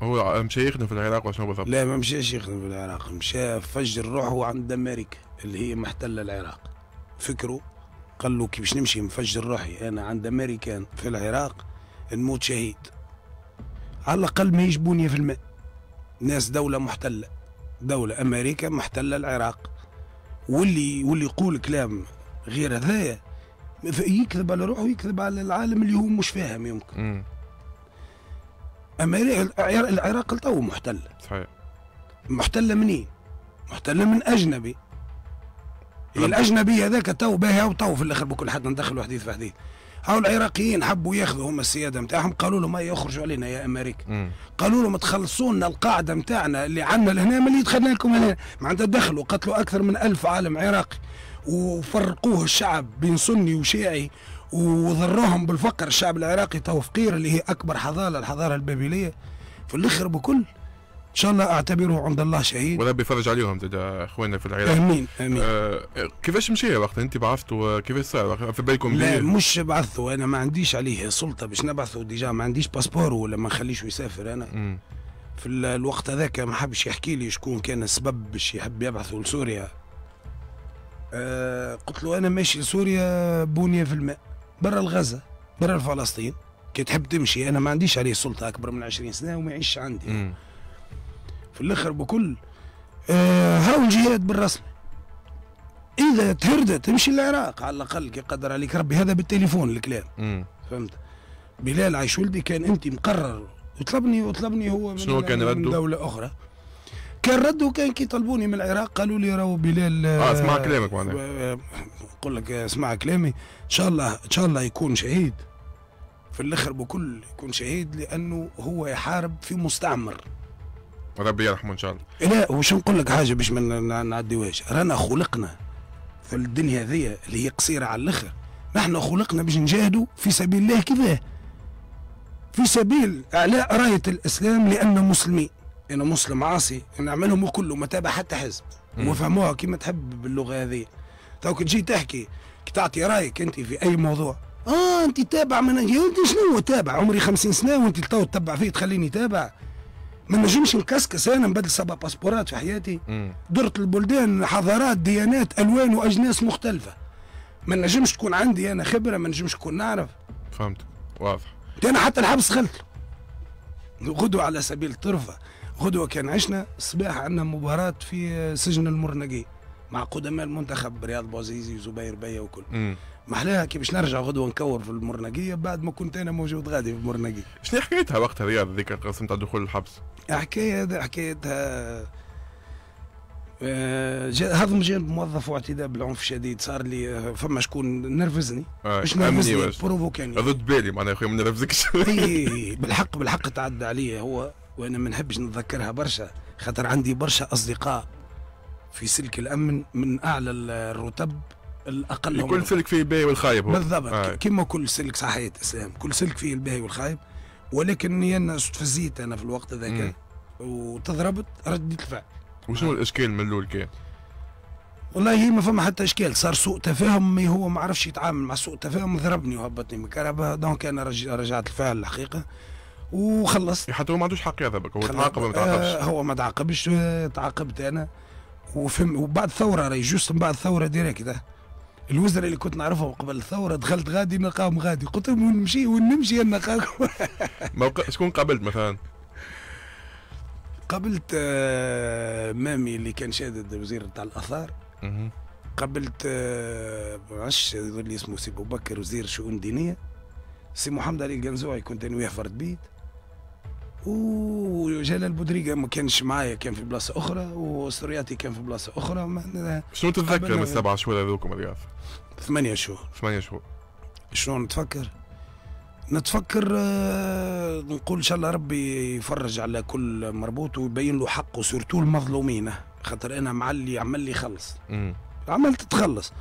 هو مشى يخدم في العراق وشنو بالضبط؟ لا ما مشاش يخدم في العراق، مشى فجر روحه عند امريكا اللي هي محتله العراق. فكره قال له كي باش نمشي نفجر روحي انا عند امريكان في العراق نموت شهيد، على الاقل ما يجبوني في الماء. ناس دوله محتله، دوله امريكا محتله العراق، واللي يقول كلام غير هذايا يكذب على روحه ويكذب على العالم اللي هو مش فاهم. يمكن العراق لتو محتله صحيح. محتله منين؟ محتله من اجنبي. الاجنبي هذاك تو باهي وتو في الاخر بكل حد ندخلوا حديث في حديث. هاو العراقيين حبوا ياخذوا هم السياده نتاعهم، قالوا لهم هيا يخرجوا علينا يا امريكا. قالوا لهم تخلصوا لنا القاعده نتاعنا اللي عندنا لهنا من اللي دخلنا لكم هنا. معناتها دخلوا قتلوا اكثر من 1000 عالم عراقي وفرقوه الشعب بين سني وشيعي وضروهم بالفقر. الشعب العراقي تو فقير اللي هي اكبر حضاره، الحضاره البابليه. في الاخر بكل ان شاء الله اعتبره عند الله شهيد وربي يفرج عليهم اخواننا في العراق. امين امين. كيفاش مشي وقتها انت بعثتوا؟ كيفاش صار في بالكم؟ لا مش بعثوا، انا ما عنديش عليه سلطه باش نبعثوا، ديجا ما عنديش باسبور ولا ما نخليش يسافر. انا في الوقت هذاك ما حبش يحكي لي شكون كان السبب باش يحب يبعثوا لسوريا. قلت له انا ماشي لسوريا بنيه في الماء برا الغزه برا فلسطين، كي تحب تمشي. انا ما عنديش عليه سلطه، اكبر من 20 سنه وما يعيش عندي. في الاخر بكل هاو الجهاد بالرسم. اذا تهردت تمشي للعراق على الاقل كي قدر عليك ربي. هذا بالتليفون الكلام. فهمت؟ بلال عايش ولدي كان انت مقرر وطلبني هو من شنو كان رده؟ من دوله اخرى كان رده. كان كي طلبوني من العراق قالوا لي راهو بلال اسمع كلامك معناها. نقول لك اسمع كلامي ان شاء الله يكون شهيد. في الاخر بكل يكون شهيد لانه هو يحارب في مستعمر. ربي يرحمه ان شاء الله. لا وش نقول لك حاجه باش ما نعديوهاش، رانا خلقنا في الدنيا هذيا اللي هي قصيره على الاخر، نحن خلقنا باش نجاهدوا في سبيل الله كيفاه؟ في سبيل اعلاء رايه الاسلام لان مسلمين. انا مسلم عاصي نعملهم وكله ما تابع حتى حزب وفهموها كيما تحب باللغه هذيا. تو كي تجي تحكي كي تعطي رايك انت في اي موضوع انت تابع من انت شنو تابع؟ عمري 50 سنه وانت تو تتبع فيه تخليني تابع؟ ما نجمش نكسكس انا نبدل 7 باسبورات في حياتي. درت البلدان حضارات ديانات الوان واجناس مختلفه، ما نجمش تكون عندي انا خبره، ما نجمش تكون نعرف. فهمت واضح. انا حتى الحبس خلت غدوه على سبيل الطرفه. غدوه كان عشنا صباح عندنا مباراه في سجن المرنقي مع قدماء المنتخب رياض بوزيزي وزبير بيا وكل. محلاها كي باش نرجع غدوه نكور في المرنقيه بعد ما كنت انا موجود غادي في المرنقيه. شنو حكايتها وقتها رياض ذيك القصه نتاع دخول الحبس؟ حكايتها هضم جانب موظف واعتداء بالعنف شديد. صار لي فما شكون نرفزني باش نرفزني بروفوكاني ضد بالي معناها يا اخويا ما نرفزكش. اي بالحق تعدى عليا هو، وانا ما نحبش نتذكرها برشا خاطر عندي برشا اصدقاء في سلك الامن من اعلى الرتب الاقل. كل سلك فيه الباهي والخايب بالضبط. كما كل سلك صحيح اسلام، كل سلك فيه الباهي والخايب. ولكنني انا استفزيت انا في الوقت ذاك وتضربت رديت الفعل. وشنو الاشكال من الاول كان؟ والله ما فما حتى اشكال، صار سوء تفاهم. هو ما عرفش يتعامل مع سوء تفاهم، ضربني وهبطني من الكهرباء. دونك انا رجعت الفعل الحقيقه وخلص. حتى هو ما عندوش حق يضربك، هو تعاقب ولا ما تعاقبش؟ هو ما تعاقبش، تعاقبت انا. وبعد ثوره راهي جوست من بعد ثوره ديريكت الوزراء اللي كنت نعرفهم قبل الثوره دخلت غادي نلقاهم غادي، قلت لهم وين نمشي وين نمشي انا نلقاكم. شكون قابلت مثلا؟ قابلت مامي اللي كان شادد وزير تاع الاثار. قابلت معش يقول لي اسمه سي بوبكر وزير شؤون دينيه. سي محمد علي القنزوعي كنت انا وياه فرد بيت. وجلال بودريقه ما كانش معايا، كان في بلاصه اخرى، وسرياتي كان في بلاصه اخرى. شنو تتذكر من السبع شهور هذوكم الرياض؟ 8 شهور. 8 شهور شنو نتفكر؟ نتفكر نقول ان شاء الله ربي يفرج على كل مربوط ويبين له حقه، سورتو المظلومين، خاطر انا مع اللي عمل لي خلص. عملت تخلص،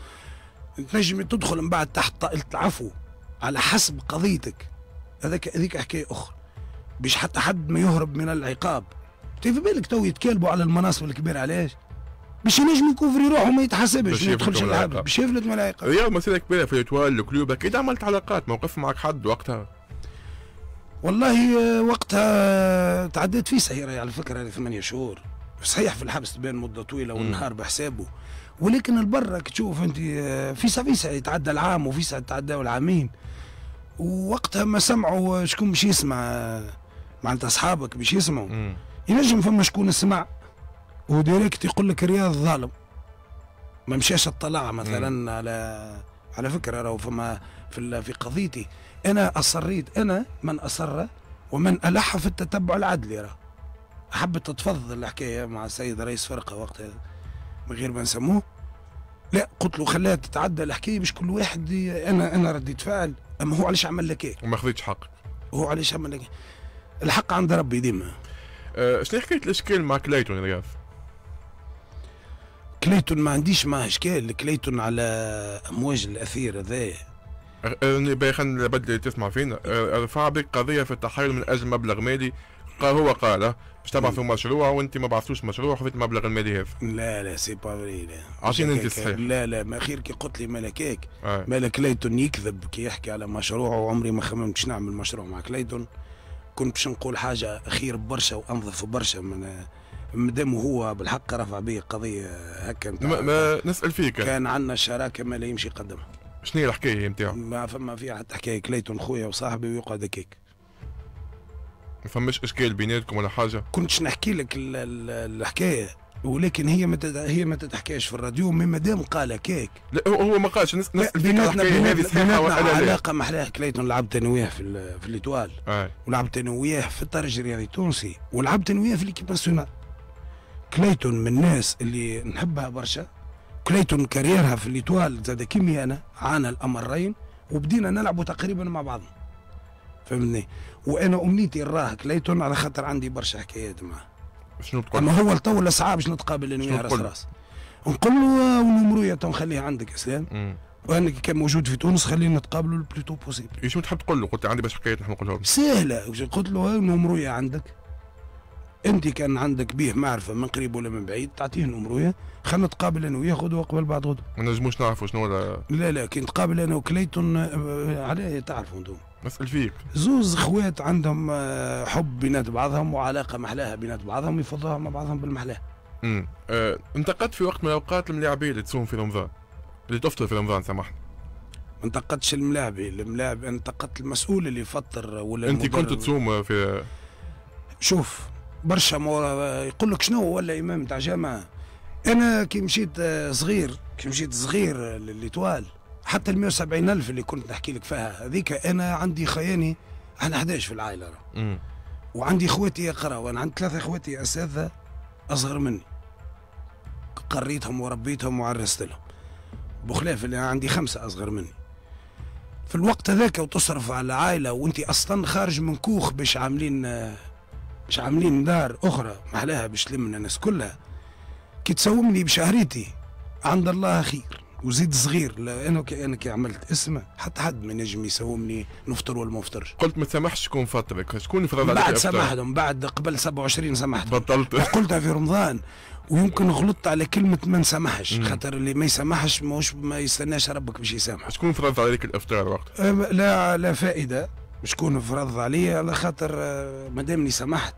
تنجم تدخل من بعد تحت طائلة العفو على حسب قضيتك، هذيك حكايه اخرى، باش حتى حد ما يهرب من العقاب. في بالك تو يتكالبوا على المناصب الكبيره، علاش؟ باش ينجم يكوفري روحه وما يتحاسبش، ما يدخلش العقاب، باش يفلت من العقاب. رياض مسيره كبيره في ايطوال الكلوب، اكيد عملت علاقات، موقف معك حد وقتها؟ والله وقتها تعديت فيه سيارة على فكره، هذه 8 شهور صحيح في الحبس تبان مده طويله والنهار بحسابه، ولكن البرة تشوف انت فيسا يتعدى العام وفيسا يتعداوا العامين، ووقتها ما سمعوا شكون باش يسمع، معناتها اصحابك باش يسمعوا. ينجم فما شكون سمع وديريكت يقول لك رياض ظالم، ما مشاش اطلع مثلا. على فكره راهو فما في قضيتي انا اصريت، انا من اصر ومن الح في التتبع العدلي. راه حبت تتفضل الحكايه مع السيد رئيس فرقه وقتها من غير ما نسموه، لا قلت له خليها تتعدى الحكايه باش كل واحد انا رديت فعل. اما هو علاش عمل لك وما خذيتش حقك؟ هو علاش عمل لك؟ الحق عند ربي ديما. شنو حكايه الاشكال مع كلايتون رياض؟ كلايتون ما عنديش معاه اشكال، كلايتون على امواج الاثير هذايا. خلينا نبدل تسمع فينا، رفع بك قضيه في التحايل من اجل مبلغ مالي، هو قال باش تبع في مشروع وانت ما بعثتوش مشروع، خذيت المبلغ المالي هذا. لا لا سي با فري، لا عطيني انت الصحيح. لا لا ما خير كي قلت لي مالكاك. مالا كلايتون يكذب كي يحكي على مشروع، وعمري ما خممتش نعمل مشروع مع كلايتون. كنت باش نقول حاجه خير برشا وانظف برشا من مادام هو بالحق رفع بي قضيه هكا. ما نسال فيك، كان عندنا شراكه ما لا يمشي يقدمها. شنو هي الحكايه نتاعو؟ ما فما فيها حتى حكايه، كلايتون خويا وصاحبي ويقعد هكاك. ما فماش اشكال بيناتكم ولا حاجه؟ كنتش نحكي لك الحكايه، ولكن هي ما تتحكاش في الراديو. ما دام قال كيك، لا هو ما قالش. بيناتنا علاقه محلاها. كلايتون لعبت انا وياه في الايطوال، ولعبت انا وياه في الترجي الرياضي التونسي، ولعبت انا وياه في ليكيب ناسيونال. كلايتون من الناس اللي نحبها برشا. كلايتون كاريرها في الايطوال زاد كيمي انا، عانى الامرين وبدينا نلعبوا تقريبا مع بعضنا، فهمتني؟ وانا امنيتي نراه كلايتون على خاطر عندي برشا حكايات معاه. شنو تقول؟ اما هو لتو لصعاب باش نتقابل انا وياه راس راس. نقول له ونمرويا تو نخليه عندك اسلام، وانا كي كان موجود في تونس خلينا نتقابلوا لو بلوتو بوسيبل. شنو تحب تقول له؟ قلت عندي برشا حكايات نحب نقولهم. سهله، قلت له نمرويا عندك، انت كان عندك بيه معرفه من قريب ولا من بعيد تعطيه نمرويا، خلينا نتقابل انا وياه غدوه قبل بعد غدوه. ما نجموش نعرفوا شنو ولا؟ لا لا كي نتقابل انا وكلايتون علاه تعرفوا انتم. نسأل فيك، زوز خوات عندهم حب بينات بعضهم وعلاقه محلاها بينات بعضهم، يفضوها مع بعضهم بالمحلاه. انتقدت في وقت من الاوقات الملاعبيه اللي تصوم في رمضان، اللي تفطر في رمضان سامحني. ما انتقدتش الملاعب، انتقدت المسؤول اللي يفطر ولا انت كنت تصوم في. شوف برشا يقول لك شنو ولا امام تاع جامعه. انا كي مشيت صغير للإيطوال، حتى ال 170,000 اللي كنت نحكي لك فيها هذيك، انا عندي خياني، احنا 11 في العائله راه، وعندي خواتي يقراوا، وانا عندي 3 خواتي اساتذه اصغر مني، قريتهم وربيتهم وعرست لهم، بخلاف اللي عندي 5 اصغر مني. في الوقت هذاك وتصرف على العائله وانت اصلا خارج من كوخ باش عاملين دار اخرى محلاها باش تلمنا الناس كلها. كي تسومني بشهريتي عند الله خير، وزيد صغير، انا كي عملت اسمه حتى حد ما نجم يساومني نفطر ولا ما نفطرش. قلت ما تسامحش شكون فطرك، شكون فرض عليك؟ بعد سامحتهم، بعد قبل 27 سامحتهم، بطلت قلتها في رمضان. ويمكن غلطت على كلمه ما نسامحش، خاطر اللي ما يسامحش ماهوش ما يستناش ربك باش يسامح. شكون فرض عليك الافطار وقت؟ لا لا فائده، شكون فرض عليا، على خاطر مادامني سامحت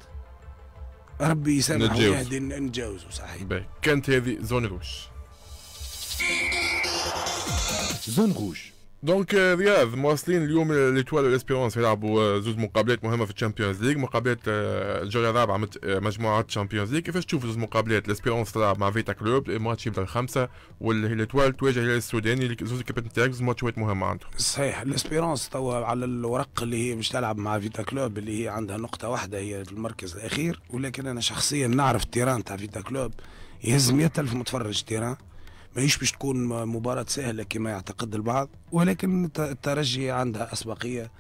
ربي يسامح ويهدي نتجاوزوا. صحيح. كانت هذه زون روش. زون غوج. دونك رياض مواصلين اليوم ليتوال الاسبيرونس يلعبوا زوج مقابلات مهمه في الشامبيونز ليغ، مقابلات الجوله الرابعه من مجموعه الشامبيونز ليغ. كيفاش تشوف زوج مقابلات؟ الاسبيرونس تلعب مع فيتا كلوب، الماتش يبدا الخمسه، والليتوال تواجه الهلال السوداني، زوج الكابتن تاعك زوج ماتشات مهمه عندهم. صحيح، الاسبيرونس توا على الورق اللي هي باش تلعب مع فيتا كلوب اللي هي عندها نقطه واحده هي في المركز الاخير، ولكن انا شخصيا نعرف التيران تاع فيتا كلوب يهز 100,000 متفرج تيران، ماهيش باش تكون مباراة سهلة كما يعتقد البعض، ولكن الترجي عندها أسبقية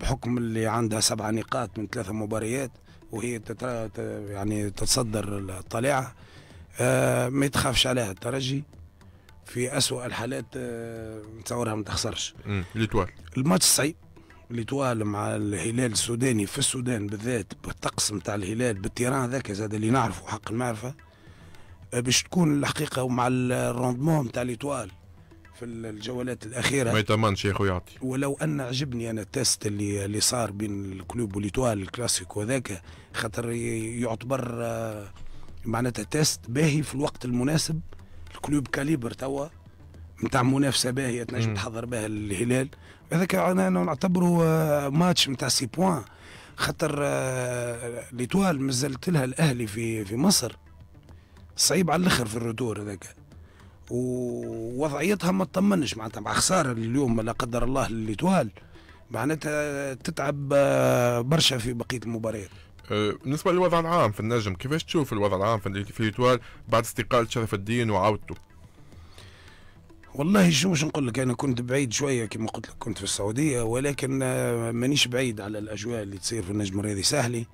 بحكم اللي عندها 7 نقاط من 3 مباريات وهي يعني تتصدر الطليعة. ما يتخافش عليها الترجي، في أسوأ الحالات نتصورها ما تخسرش. ليتوال الماتش صعيب، ليتوال مع الهلال السوداني في السودان بالذات، بالطقس نتاع الهلال بالتيران ذاك زاد اللي نعرفه حق المعرفة، باش تكون الحقيقه ومع الروندمون تاع ليتوال في الجولات الاخيره ما يطمنش يا خويا يعطي. ولو ان عجبني انا التست اللي صار بين الكلوب وليتوال الكلاسيكو هذاك، خاطر يعتبر معناتها تست باهي في الوقت المناسب. الكلوب كاليبر توا نتاع منافسه باهيه تنجم تحضر بها الهلال، هذاك انا نعتبره ماتش نتاع 6 بوان، خاطر ليتوال مازلت لها الاهلي في مصر صعيب على الاخر في الردور هذاك، ووضعيتها ما تطمنش معناتها مع خساره اليوم لا قدر الله لليتوال، معناتها تتعب برشا في بقيه المباريات. بالنسبه للوضع العام في النجم، كيفاش تشوف الوضع العام في ليتوال بعد استقاله شرف الدين وعودته؟ والله شو باش نقول لك، انا كنت بعيد شويه كما قلت لك، كنت في السعوديه، ولكن مانيش بعيد على الاجواء اللي تصير في النجم الرياضي الساحلي،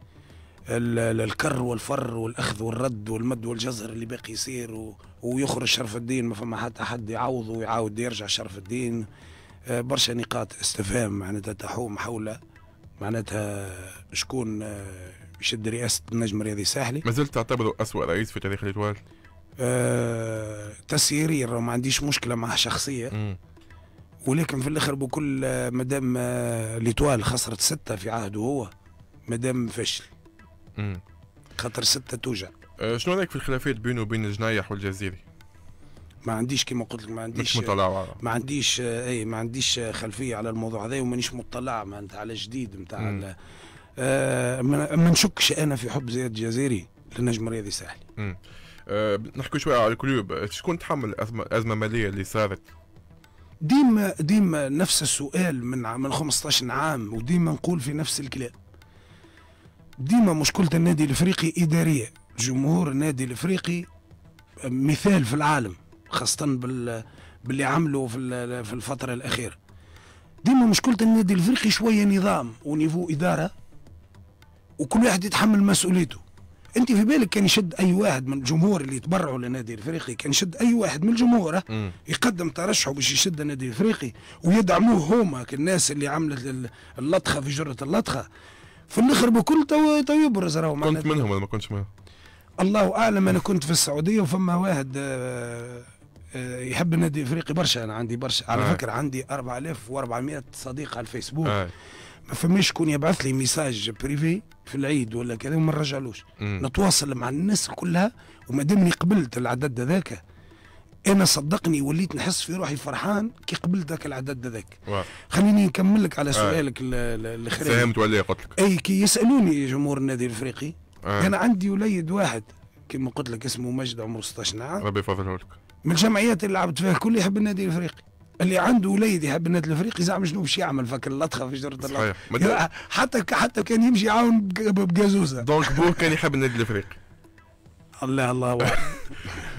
الكر والفر والاخذ والرد والمد والجزر اللي باقي يصير، ويخرج شرف الدين ما فما حتى حد يعوض ويعاود يرجع شرف الدين. برشا نقاط استفهام معناتها تحوم حول معناتها شكون يشد رئاسه النجم الرياضي الساحلي. ما زلت تعتبره اسوأ رئيس في تاريخ الاتوال؟ تسييريا ما عنديش مشكله معه شخصيه، ولكن في الاخر بكل مادام الاتوال خسرت 6 في عهده هو مادام فشل. خاطر 6 توجع. شنو رايك في الخلافات بينه وبين الجنايح والجزيري؟ ما عنديش كما قلت لك، ما عنديش خلفيه على الموضوع هذا، ومانيش مطلع معناتها على الجديد نتاع. ما نشكش انا في حب زياد الجزيري للنجم الرياضي الساحلي. نحكي شويه على الكلوب، شكون تحمل الازمه الماليه اللي صارت؟ ديما نفس السؤال من 15 عام، وديما نقول في نفس الكلام. ديما مشكلة النادي الافريقي ادارية، جمهور النادي الافريقي مثال في العالم، خاصة باللي عملوا في الفترة الأخيرة. ديما مشكلة النادي الافريقي شوية نظام ونيفو إدارة، وكل واحد يتحمل مسؤوليته. أنت في بالك كان يشد أي واحد من الجمهور اللي يتبرعوا للنادي الافريقي، كان يشد أي واحد من الجمهور يقدم ترشحه باش يشد النادي الافريقي ويدعموه هما كالناس اللي عملت اللطخة في جرة اللطخة. في الاخر بكل تو يبرز راهو معناتها. كنت منهم ولا ما كنتش منهم؟ الله اعلم، انا كنت في السعوديه وفما واحد يحب النادي الافريقي برشا، انا عندي برشا على فكره، عندي 4400 صديق على الفيسبوك. ما فماش شكون يبعث لي ميساج بريفي في العيد ولا كذا وما نرجعلوش، نتواصل مع الناس كلها، وما دامني قبلت العدد هذاك انا صدقني وليت نحس في روحي فرحان كي قبلت ذاك العدد هذاك. خليني نكمل لك على سؤالك الاخير. فهمت ولا قلت لك؟ اي كي يسالوني جمهور النادي الافريقي، انا عندي وليد واحد كما قلت لك اسمه مجد، عمره 16 عام، ربي يفضله لك، من الجمعيات اللي لعبت فيها كل يحب النادي الافريقي. اللي عنده وليد يحب النادي الافريقي زعما شنو باش يعمل؟ فاكر اللطخه في جره اللطخه؟ صحيح، حتى كان يمشي يعاون بجازوزه. دونك بوه كان يحب النادي الافريقي. الله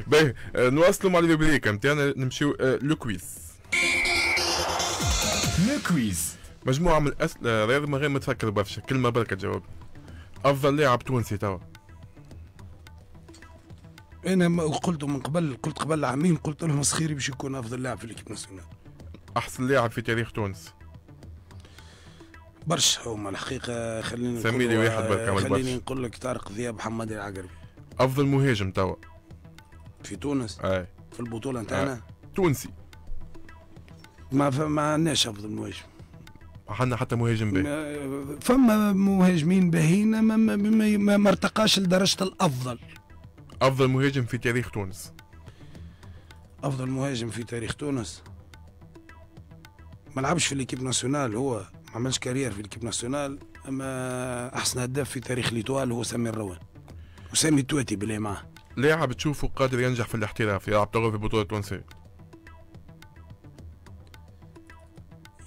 باهي، نواصلوا مع البريك نتاعنا، نمشيو لو كويز. مجموعه من الاسئله رياض من غير ما تفكر برشا، كلمه بركه تجاوب. افضل لاعب تونسي توا؟ انا قلت من قبل، قلت قبل عامين، قلت لهم صخيري باش يكون افضل لاعب في ليكيب ناسيونال. احسن لاعب في تاريخ تونس؟ برشا هما الحقيقه، خليني سمي لي واحد بركه. خليني نقول لك طارق ذياب، محمد العقربي. افضل مهاجم توا في تونس؟ اي في البطوله نتاعنا تونسي ما عندناش افضل مهاجم، ما عندنا حتى مهاجم باهي. فما مهاجمين باهيين ما ارتقاش لدرجه الافضل. افضل مهاجم في تاريخ تونس؟ افضل مهاجم في تاريخ تونس ما لعبش في ليكيب ناسيونال، هو ما عملش كارير في ليكيب ناسيونال، اما احسن هداف في تاريخ ليتوال هو سامي الروان وسامي التواتي باللي معاه. لاعب تشوفه قادر ينجح في الاحتراف يلعب توا في بطولة تونسية؟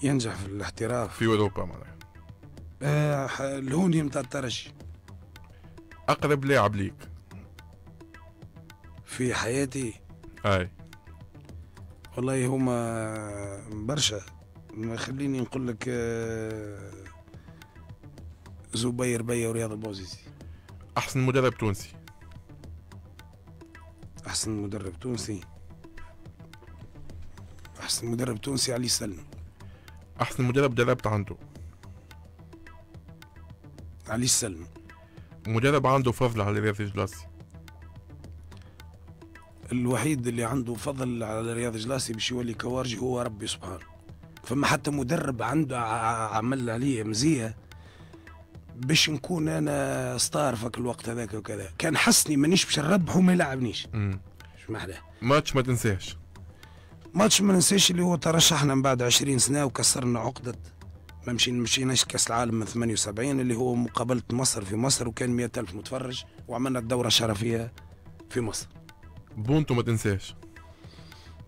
ينجح في الاحتراف في اوروبا معناها. الهوني نتاع الترجي. اقرب لاعب ليك في حياتي؟ اي والله هما برشا، خليني نقول لك زبير بيا ورياض البوزيزي. احسن مدرب تونسي؟ احسن مدرب تونسي، احسن مدرب تونسي علي السلم. احسن مدرب دربت عنده؟ علي السلم. مدرب عنده فضل على رياض جلاس؟ الوحيد اللي عنده فضل على رياض جلاسي باش يولي كوارجي هو ربي سبحانه، فما حتى مدرب عنده عمل عليه مزيه باش نكون انا ستار في الوقت هذاك وكذا، كان حسني مانيش باش نربحه وما يلعبنيش. شو محلاه؟ ماتش ما تنساش. ماتش ما ننساش اللي هو ترشحنا من بعد 20 سنه وكسرنا عقده ما مشيناش كأس العالم من 78 اللي هو مقابله مصر في مصر، وكان 100,000 متفرج وعملنا الدوره الشرفيه في مصر. بونتو ما تنساش.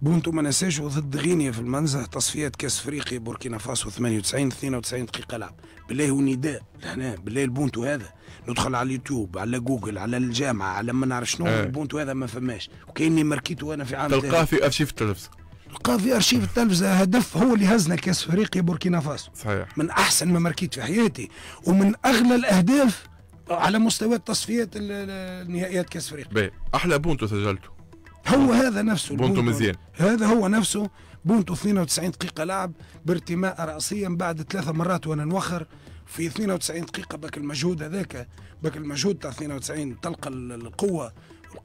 بونتو ما ننساش، وضد غينيا في المنزه تصفيات كاس افريقيا بوركينا فاسو 98 92 دقيقه لعب. بالله هو نداء لهنا، بالله البونتو هذا ندخل على اليوتيوب على جوجل على الجامعه على ما نعرف شنو البونتو هذا ما فماش، وكاني ماركيتو انا في عام تلقاه في ارشيف التلفزه. تلقاه في ارشيف التلفزه، هدف هو اللي هزنا كاس افريقيا بوركينا فاسو. صحيح. من احسن ما ماركيت في حياتي ومن اغلى الاهداف على مستوى التصفيات النهائيات كاس افريقيا. احلى بونتو سجلته هو هذا نفسه، بونتو مزيان هذا هو نفسه. بونتو 92 دقيقة لعب بارتماء رأسيا بعد 3 مرات وانا نوخر في 92 دقيقة، باك المجهود هذاك، باك المجهود تاع 92 تلقى القوة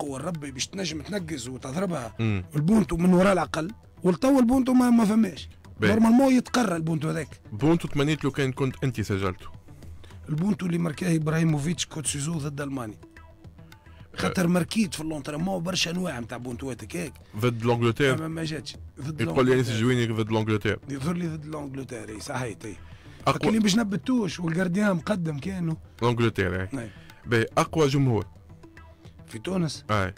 الربي باش تنجم تنقز وتضربها. البونتو من وراء العقل ولتو البونتو ما فماش، نورمالمون يتقرى البونتو هذاك. بونتو تمنيت لو كان كنت انت سجلته. البونتو اللي ماركاه ابراهيموفيتش كوتسيزو ضد المانيا، خاطر ماركيت في اللونترمون برشا انواع نتاع بونتواتك هيك ضد لونجلتير ما جاتش. ضد يقول لي انيس الجويني ضد لونجلتير، يظهر لي ضد لونجلتير صحيح. اقوى اللي باش نبتوش والجارديان مقدم كانوا لونجلتير. باهي اقوى جمهور في تونس؟ اي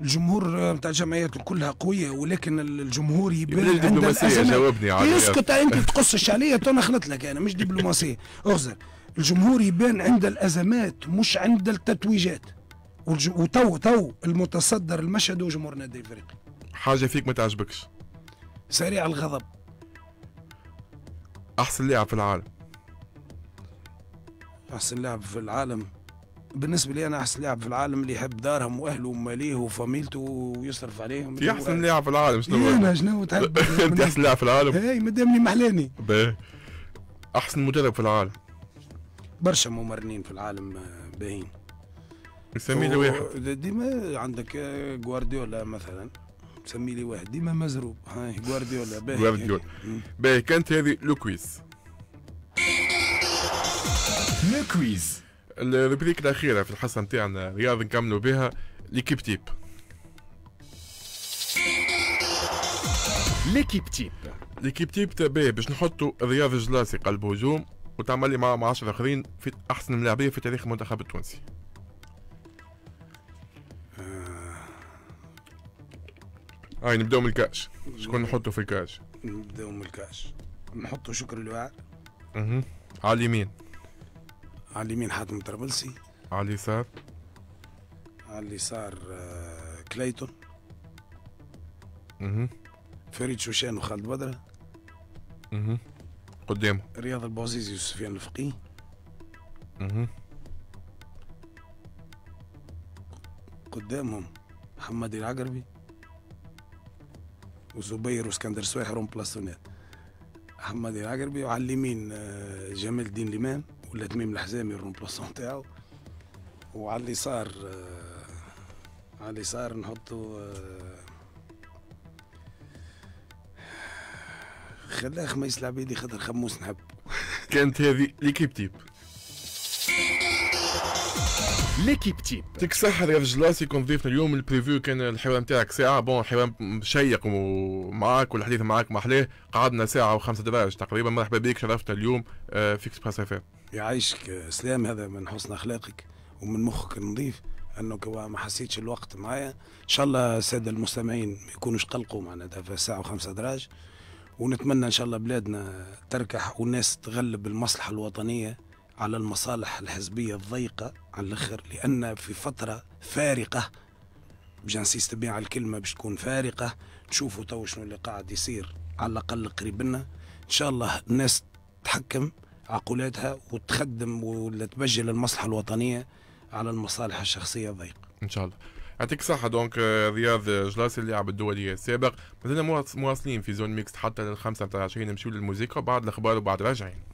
الجمهور نتاع الجمعيات كلها قويه، ولكن الجمهور يبان الدبلوماسيه. جاوبني على اسكت انت تقصش عليا تو نخلط لك انا مش دبلوماسيه اخزر. الجمهور يبان عند الازمات مش عند التتويجات، وتو المتصدر المشهد هو جمهور النادي الافريقي. حاجه فيك ما تعجبكش؟ سريع الغضب. احسن لاعب في العالم؟ احسن لاعب في العالم بالنسبه لي انا، احسن لاعب في العالم اللي يحب دارهم واهله وماليه وفاميلته ويصرف عليهم. في احسن لاعب في العالم شنو؟ انا شنو تحب انت احسن لاعب في العالم؟ اي مادامني محلاني. احسن مدرب في العالم؟ برشا ممرنين في العالم باهين. سمي لي واحد. ديما عندك جوارديولا مثلا، سمي لي واحد ديما مزروب. هاي جوارديولا باهي. جوارديولا باهي. كانت هذه لو كويز. لو كويز الروبريك الاخيره في الحصه نتاعنا رياض، نكملوا بها ليكيب تيب. ليكيب تيب ليكيب تيب تباه باش نحطوا رياض جلاسي قلب هجوم وتعمل لي مع 10 اخرين في احسن ملاعبيه في تاريخ المنتخب التونسي. هاي نبداو من الكاش، شكون نحطو في الكاش؟ نبداو من الكاش، نحطو شكر الوعر. على اليمين. على اليمين حاتم الطرابلسي. على اليسار. على اليسار كلايتون. فريد شوشان وخالد بدرة. قدامه رياض البوزيزي وسفيان الفقيه. قدامهم محمد العقربي وزبير واسكندر سويح روم بلاستونات. محمد العقربي وعلى اليمين جمال الدين الإمام ولا تميم الحزامي روم بلاستون تاعو، وعلى اليسار على اليسار نحطو خلاه خميس العبيدي خاطر خموس نحب. كانت هذه ليكيب تيب. ليكيب تيب. يعطيك الصحة رياض جلاس يكون ضيفنا اليوم. البريفيو كان الحوار نتاعك ساعة، بون حوار شيق ومعاك والحديث معاك محلاه، قعدنا ساعة وخمسة دراج تقريبا. مرحبا بك، شرفتنا اليوم في اكسبريس اف ام. يعيشك اسلام، هذا من حسن اخلاقك ومن مخك النظيف انك ما حسيتش الوقت معايا. ان شاء الله الساده المستمعين ما يكونوش قلقوا معناتها في ساعه وخمسه دراج، ونتمنى ان شاء الله بلادنا تركح والناس تغلب المصلحه الوطنيه على المصالح الحزبيه الضيقه على الاخر، لان في فتره فارقه باش نسيست بها على الكلمه، باش تكون فارقه. نشوفوا تو شنو اللي قاعد يصير على الاقل قريب لنا. ان شاء الله الناس تحكم عقولاتها وتخدم ولا تبجل المصلحه الوطنيه على المصالح الشخصيه الضيقه ان شاء الله. يعطيك الصحه. دونك رياض جلاس اللاعب الدولي السابق، مازلنا مواصلين في زون ميكست حتى للخمسه نتاع 20. نمشيو للموسيقى بعد الاخبار وبعد راجعين.